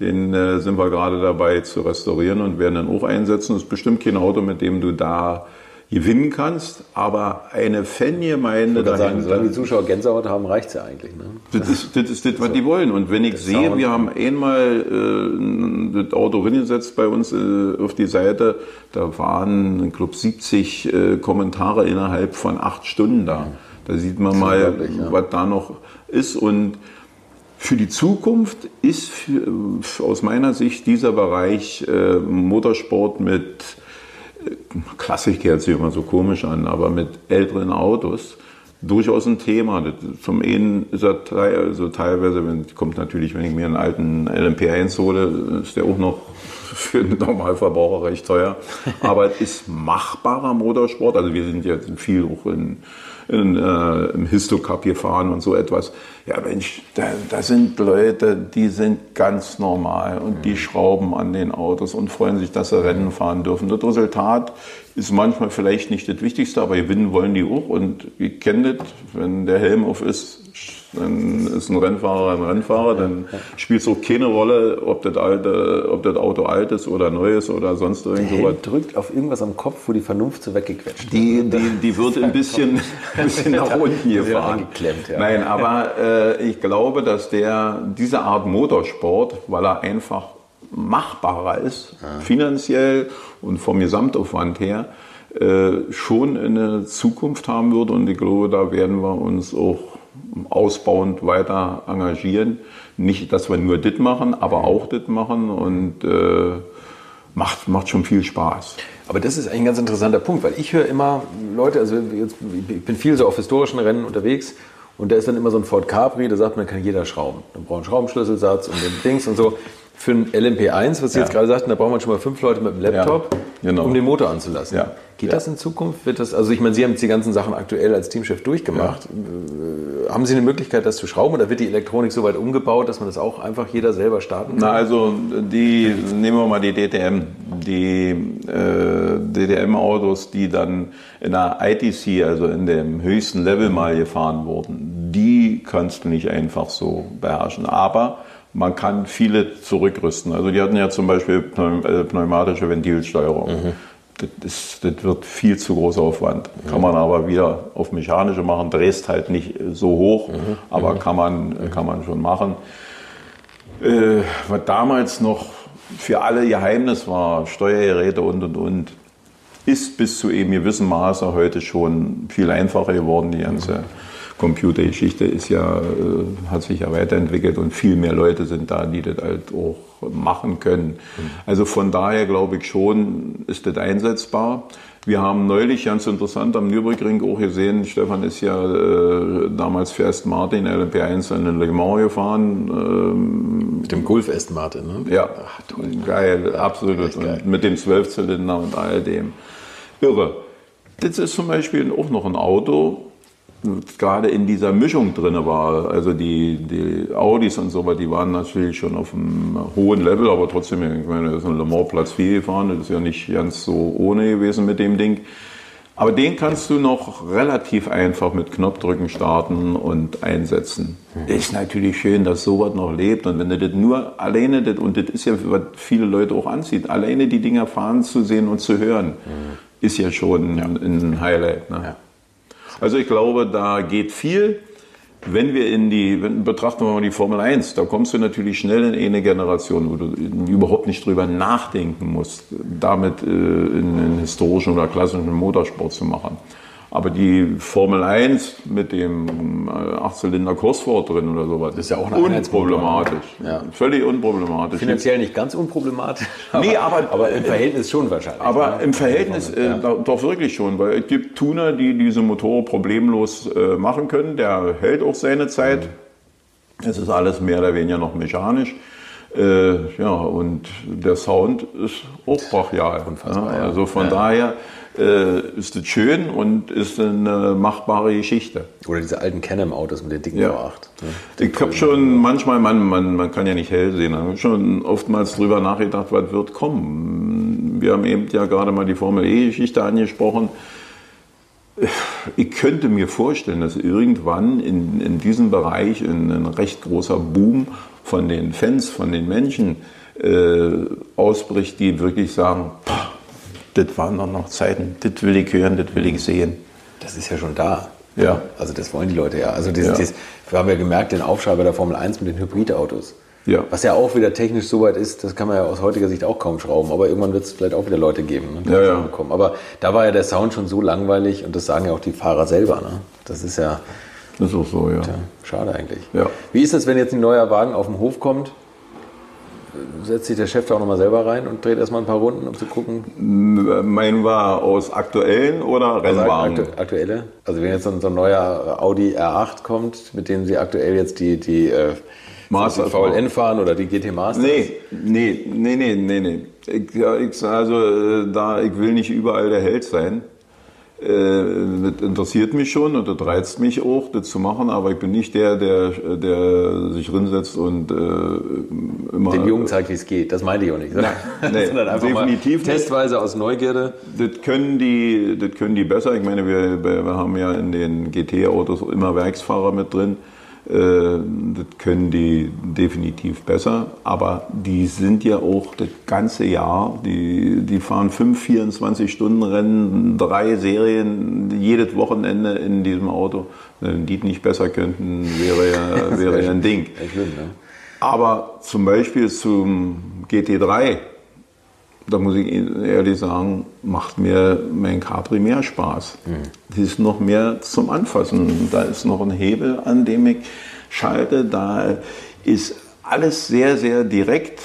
Den sind wir gerade dabei zu restaurieren und werden dann auch einsetzen. Das ist bestimmt kein Auto, mit dem du da gewinnen kannst, aber eine Fangemeinde dahinter. Solange die Zuschauer Gänsehaut haben, reicht es ja eigentlich. Ne? Das ist das, was die wollen. Und wenn ich sehe, Sound. Wir haben einmal das Auto hingesetzt bei uns auf die Seite, da waren, ich glaube, 70 Kommentare innerhalb von 8 Stunden da. Da sieht man mal, wirklich, was da noch ist. Und für die Zukunft ist aus meiner Sicht dieser Bereich Motorsport mit Klassik hört sich immer so komisch an, aber mit älteren Autos durchaus ein Thema. Zum einen ist er teilweise, kommt natürlich, wenn ich mir einen alten LMP1 hole, ist der auch noch für den Normalverbraucher recht teuer. Aber es ist machbarer Motorsport. Also wir sind jetzt viel auch im Histocup gefahren und so etwas. Ja Mensch, da sind Leute, die sind ganz normal und die schrauben an den Autos und freuen sich, dass sie Rennen fahren dürfen. Das Resultat ist manchmal vielleicht nicht das Wichtigste, aber gewinnen wollen die auch. Und ihr kennt das, wenn der Helm auf ist, dann ist ein Rennfahrer, dann spielt es auch keine Rolle, ob das Auto alt ist oder neu ist oder sonst irgendwas. Der drückt auf irgendwas am Kopf, wo die Vernunft so weggequetscht wird. Die wird ein bisschen nach unten gefahren. Ja. Nein, aber ich glaube, dass diese Art Motorsport, weil er einfach machbarer ist, finanziell und vom Gesamtaufwand her, schon eine Zukunft haben wird. Und ich glaube, da werden wir uns auch ausbauend weiter engagieren. Nicht, dass wir nur das machen, aber auch das machen und macht schon viel Spaß. Aber das ist eigentlich ein ganz interessanter Punkt, weil ich höre immer Leute, also ich bin viel so auf historischen Rennen unterwegs und da ist dann immer so ein Ford Capri, da sagt man, kann jeder schrauben. Dann braucht man einen Schraubenschlüsselsatz und den Dings und so. Für einen LMP1, was Sie jetzt gerade sagten, da braucht man schon mal 5 Leute mit dem Laptop, um den Motor anzulassen. Ja. Geht das in Zukunft? Also ich meine, Sie haben jetzt die ganzen Sachen aktuell als Teamchef durchgemacht. Ja. Haben Sie eine Möglichkeit, das zu schrauben? Oder wird die Elektronik so weit umgebaut, dass man das auch einfach jeder selber starten kann? Na also, nehmen wir mal die DTM. Die DTM-Autos, die dann in der ITC, also in dem höchsten Level mal gefahren wurden, die kannst du nicht einfach so beherrschen. Aber man kann viele zurückrüsten. Also die hatten ja zum Beispiel pneumatische Ventilsteuerung. Mhm. Das wird viel zu großer Aufwand. Kann man aber wieder auf mechanische machen. Drehst halt nicht so hoch, aber kann man schon machen. Was damals noch für alle Geheimnis war, Steuergeräte und. ist bis zu eben gewissen Maße heute schon viel einfacher geworden. Die ganze Computergeschichte ist ja, hat sich ja weiterentwickelt und viel mehr Leute sind da, die das halt auch machen können. Also von daher glaube ich schon, ist das einsetzbar. Wir haben neulich, ganz interessant, am Nürburgring auch gesehen, Stefan ist ja damals für Aston Martin LMP1 in Le Mans gefahren. Mit dem Golf Aston Martin, ne? Ja, ach, toll, geil, absolut. Geil. Und mit dem 12-Zylinder und all dem. Irre. Das ist zum Beispiel auch noch ein Auto, das gerade in dieser Mischung drin war. Also die Audis und so weiter, die waren natürlich schon auf einem hohen Level, aber trotzdem, ich meine, das ist ein Le Mans Platz 4 gefahren, das ist ja nicht ganz so ohne gewesen mit dem Ding. Aber den kannst du noch relativ einfach mit Knopfdrücken starten und einsetzen. Ist natürlich schön, dass sowas noch lebt. Und wenn du das nur alleine, das, und das ist ja, was viele Leute auch anzieht, alleine die Dinger fahren zu sehen und zu hören, ist ja schon ein Highlight. Ne? Ja. Also ich glaube, da geht viel. Wenn wir betrachten wir mal die Formel 1, da kommst du natürlich schnell in eine Generation, wo du überhaupt nicht drüber nachdenken musst, damit einen historischen oder klassischen Motorsport zu machen. Aber die Formel 1 mit dem 8-Zylinder Cosworth drin oder sowas, das ist ja auch unproblematisch. Ja. Völlig unproblematisch. Finanziell nicht ganz unproblematisch, nee, aber im Verhältnis schon wahrscheinlich. Aber im Verhältnis doch wirklich schon, weil es gibt Tuner, die diese Motoren problemlos machen können. Der hält auch seine Zeit. Es ist alles mehr oder weniger noch mechanisch. Ja, und der Sound ist auch brachial. Unfassbar, ja. Also von daher... ist das schön und ist eine machbare Geschichte. Oder diese alten Can-Am-Autos mit den dicken V8. Ne? Ich habe schon manchmal, man kann ja nicht hell sehen, ich habe schon oftmals drüber nachgedacht, was wird kommen. Wir haben eben ja gerade mal die Formel E-Geschichte angesprochen. Ich könnte mir vorstellen, dass irgendwann in diesem Bereich ein recht großer Boom von den Fans, von den Menschen ausbricht, die wirklich sagen, das waren doch noch Zeiten, das will ich hören, das will ich sehen. Das ist ja schon da. Ja. Also das wollen die Leute ja. Also wir haben ja gemerkt, den Aufschrei bei der Formel 1 mit den Hybridautos. Ja. Was ja auch wieder technisch so weit ist, das kann man ja aus heutiger Sicht auch kaum schrauben. Aber irgendwann wird es vielleicht auch wieder Leute geben. Ne, die aber da war ja der Sound schon so langweilig und das sagen ja auch die Fahrer selber. Ne? Das ist ja... Das ist auch so, ja. Tja, schade eigentlich. Ja. Wie ist das, wenn jetzt ein neuer Wagen auf den Hof kommt? Setzt sich der Chef da auch nochmal selber rein und dreht erstmal ein paar Runden, um zu gucken? Meinen wir aus aktuellen oder Rennwagen? Also aktuelle. Also wenn jetzt so ein neuer Audi R8 kommt, mit dem Sie aktuell jetzt die VLN fahren oder die GT Masters? Nee. Ich will nicht überall der Held sein. Das interessiert mich schon und das reizt mich auch, das zu machen, aber ich bin nicht der sich hinsetzt und immer... Den Jungen zeigt, wie es geht, das meinte ich auch nicht. Nein, sondern einfach definitiv mal testweise aus Neugierde. Das können die besser. Ich meine, wir haben ja in den GT-Autos immer Werksfahrer mit drin. Das können die definitiv besser, aber die sind ja auch das ganze Jahr, die fahren 5 24-Stunden-Rennen, 3 Serien, jedes Wochenende in diesem Auto. Wenn die nicht besser könnten, wäre ja ein Ding. Schlimm, ne? Aber zum Beispiel zum GT3, da muss ich ehrlich sagen, macht mir mein Capri mehr Spaß. Das ist noch mehr zum Anfassen. Da ist noch ein Hebel, an dem ich schalte. Da ist alles sehr, sehr direkt.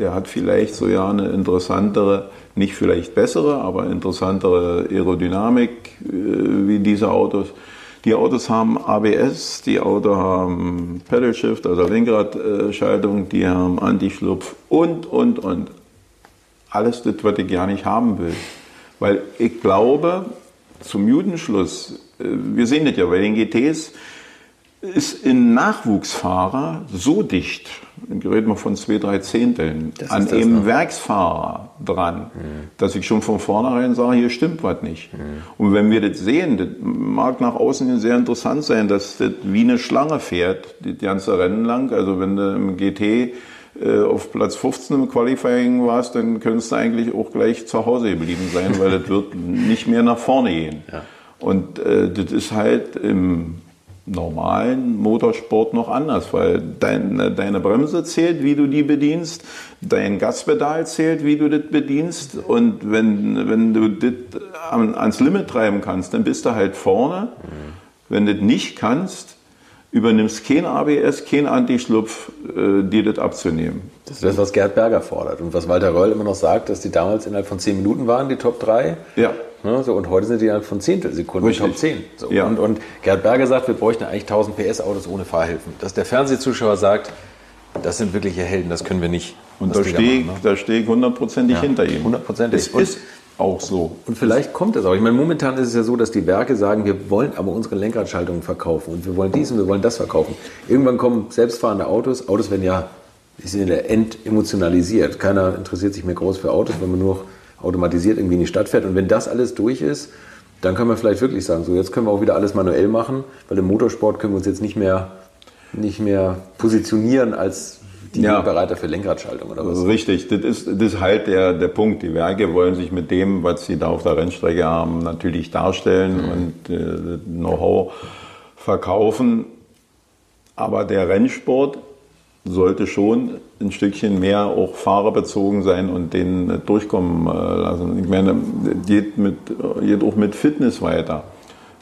Der hat vielleicht so ja eine interessantere, nicht vielleicht bessere, aber interessantere Aerodynamik wie diese Autos. Die Autos haben ABS, die Autos haben Pedal Shift, also Lenkradschaltung, die haben Anti-Schlupf und. Alles das, was ich gar nicht haben will. Weil ich glaube, zum Judenschluss, wir sehen das ja bei den GTs, ist ein Nachwuchsfahrer so dicht, ich rede mal von 2/3 Zehnteln, an einem Werksfahrer dran, dass ich schon von vornherein sage, hier stimmt was nicht. Und wenn wir das sehen, das mag nach außen sehr interessant sein, dass das wie eine Schlange fährt, das ganze Rennen lang, also wenn du im GT auf Platz 15 im Qualifying warst, dann könntest du eigentlich auch gleich zu Hause geblieben sein, weil das wird nicht mehr nach vorne gehen. Ja. Und das ist halt im normalen Motorsport noch anders, weil deine Bremse zählt, wie du die bedienst, dein Gaspedal zählt, wie du das bedienst, und wenn du das ans Limit treiben kannst, dann bist du halt vorne. Wenn du das nicht kannst, übernimmst kein ABS, kein Antischlupf, dir das abzunehmen. Das ist das, was Gerd Berger fordert und was Walter Röll immer noch sagt, dass die damals innerhalb von 10 Minuten waren, die Top 3. Ja. Ne, so, und heute sind die innerhalb von Zehntelsekunden Top 10. So, ja. Und Gerd Berger sagt, wir bräuchten eigentlich 1000 PS Autos ohne Fahrhilfen. Dass der Fernsehzuschauer sagt, das sind wirkliche Helden, das können wir nicht. Und da stehe ich hundertprozentig hinter ihm. Hundertprozentig. Es ist auch so. Und vielleicht kommt das auch. Ich meine, momentan ist es ja so, dass die Werke sagen, wir wollen aber unsere Lenkradschaltungen verkaufen und wir wollen dies und wir wollen das verkaufen. Irgendwann kommen selbstfahrende Autos. Autos werden ja, die sind ja entemotionalisiert. Keiner interessiert sich mehr groß für Autos, wenn man nur noch automatisiert irgendwie in die Stadt fährt. Und wenn das alles durch ist, dann kann man vielleicht wirklich sagen, so, jetzt können wir auch wieder alles manuell machen, weil im Motorsport können wir uns jetzt nicht mehr positionieren als die Bereiter für Lenkradschaltung oder was? Richtig, das ist halt der Punkt. Die Werke wollen sich mit dem, was sie da auf der Rennstrecke haben, natürlich darstellen und Know-how verkaufen. Aber der Rennsport sollte schon ein Stückchen mehr auch fahrerbezogen sein und den durchkommen lassen. Ich meine, geht auch mit Fitness weiter.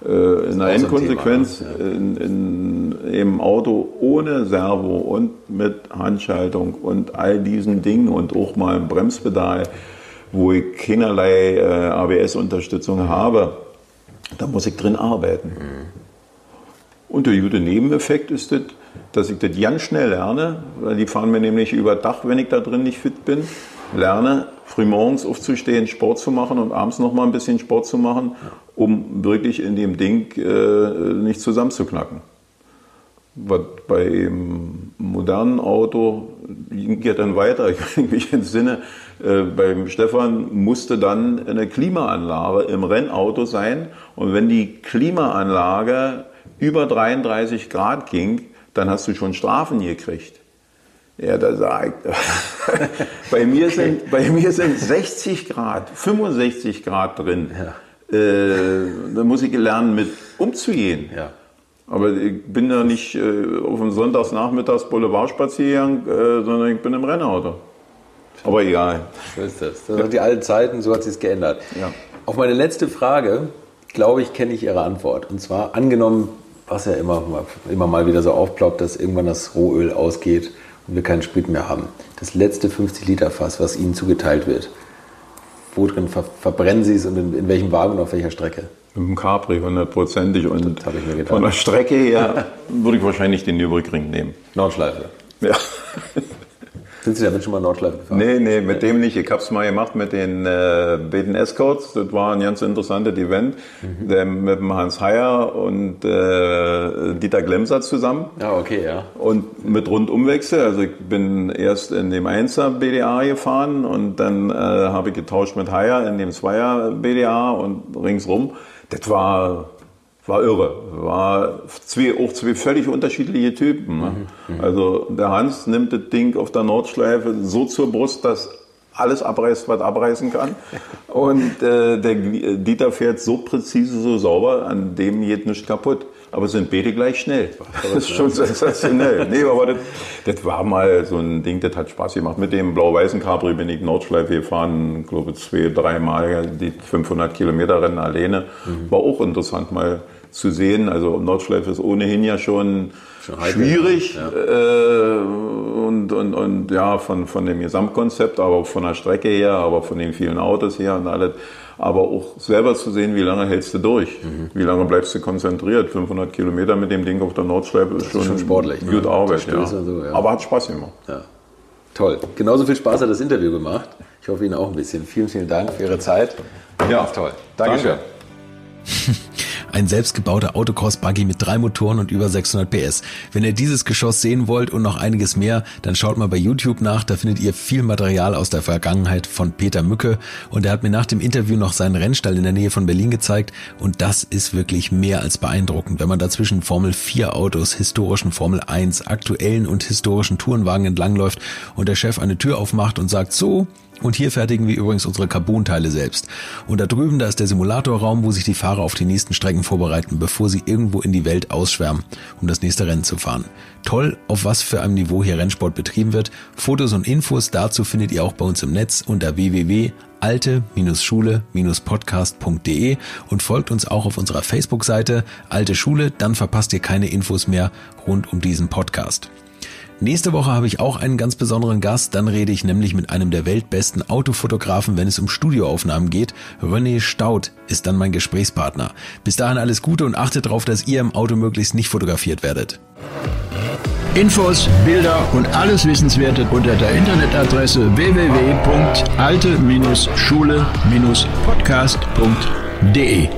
In der Endkonsequenz im Auto ohne Servo und mit Handschaltung und all diesen Dingen und auch mal im Bremspedal, wo ich keinerlei ABS-Unterstützung habe, da muss ich drin arbeiten. Und der gute Nebeneffekt ist das, dass ich das ganz schnell lerne, weil die fahren mir nämlich über Dach, wenn ich da drin nicht fit bin, lerne, frühmorgens aufzustehen, Sport zu machen und abends noch mal ein bisschen Sport zu machen, um wirklich in dem Ding nicht zusammenzuknacken. Was bei einem modernen Auto ging ja dann weiter, ich kann mich entsinnen, beim Stefan musste dann eine Klimaanlage im Rennauto sein, und wenn die Klimaanlage über 33 Grad ging, dann hast du schon Strafen gekriegt. Ja, da sagt bei mir sind 60 Grad, 65 Grad drin. Ja. Da muss ich lernen, mit umzugehen. Ja. Aber ich bin da nicht auf dem Sonntagsnachmittags Boulevardspaziergang, sondern ich bin im Rennauto. Aber egal. So ist das. Das sind die alten Zeiten, so hat sich's geändert. Ja. Auf meine letzte Frage, glaube ich, kenne ich Ihre Antwort. Und zwar angenommen, was ja immer mal wieder so aufploppt, dass irgendwann das Rohöl ausgeht und wir keinen Sprit mehr haben. Das letzte 50-Liter-Fass, was Ihnen zugeteilt wird, wo drin verbrennen Sie es und in welchem Wagen und auf welcher Strecke? Im Capri, hundertprozentig. Und das habe ich mir gedacht. Von der Strecke her würde ich wahrscheinlich den Nürburgring nehmen. Nordschleife? Ja. Sind Sie damit schon mal Nordschleife gefahren? Nee, mit dem nicht. Ich habe es mal gemacht mit den Beten Escorts. Das war ein ganz interessantes Event. Mit dem Hans Heyer und Dieter Glemser zusammen. Ah, okay, ja. Und mit Rundumwechsel. Also ich bin erst in dem 1er BDA gefahren und dann habe ich getauscht mit Heyer in dem 2er BDA und ringsrum. Das war irre. War auch zwei völlig unterschiedliche Typen. Ne? Also der Hans nimmt das Ding auf der Nordschleife so zur Brust, dass alles abreißt, was abreißen kann. Und der Dieter fährt so präzise, so sauber, an dem geht nichts kaputt. Aber sind beide gleich schnell. Das ist schon sensationell. Nee, aber das war mal so ein Ding, das hat Spaß gemacht. Mit dem blau-weißen Capri bin ich Nordschleife gefahren, ich glaube 2-3 Mal die 500 Kilometer Rennen alleine. War auch interessant mal zu sehen. Also Nordschleife ist ohnehin ja schon schwierig und ja, von dem Gesamtkonzept, aber auch von der Strecke her, aber von den vielen Autos her und alles. Aber auch selber zu sehen, wie lange hältst du durch, wie lange bleibst du konzentriert. 500 Kilometer mit dem Ding auf der Nordschleife ist schon sportlich, gut, ne? Arbeit. Ja. So, ja. Aber hat Spaß gemacht. Ja. Toll. Genauso viel Spaß hat das Interview gemacht. Ich hoffe Ihnen auch ein bisschen. Vielen, vielen Dank für Ihre Zeit. Ja, toll. Dankeschön. Danke. Ein selbstgebauter Autocross-Buggy mit 3 Motoren und über 600 PS. Wenn ihr dieses Geschoss sehen wollt und noch einiges mehr, dann schaut mal bei YouTube nach. Da findet ihr viel Material aus der Vergangenheit von Peter Mücke. Und er hat mir nach dem Interview noch seinen Rennstall in der Nähe von Berlin gezeigt. Und das ist wirklich mehr als beeindruckend, wenn man dazwischen Formel 4 Autos, historischen Formel 1, aktuellen und historischen Tourenwagen entlangläuft und der Chef eine Tür aufmacht und sagt, so, Und hier fertigen wir übrigens unsere Carbon-Teile selbst. Und da drüben, da ist der Simulatorraum, wo sich die Fahrer auf die nächsten Strecken vorbereiten, bevor sie irgendwo in die Welt ausschwärmen, um das nächste Rennen zu fahren. Toll, auf was für einem Niveau hier Rennsport betrieben wird. Fotos und Infos dazu findet ihr auch bei uns im Netz unter www.alte-schule-podcast.de und folgt uns auch auf unserer Facebook-Seite Alte Schule, dann verpasst ihr keine Infos mehr rund um diesen Podcast. Nächste Woche habe ich auch einen ganz besonderen Gast, dann rede ich nämlich mit einem der weltbesten Autofotografen, wenn es um Studioaufnahmen geht. René Staud ist dann mein Gesprächspartner. Bis dahin alles Gute und achtet darauf, dass ihr im Auto möglichst nicht fotografiert werdet. Infos, Bilder und alles Wissenswerte unter der Internetadresse www.alte-schule-podcast.de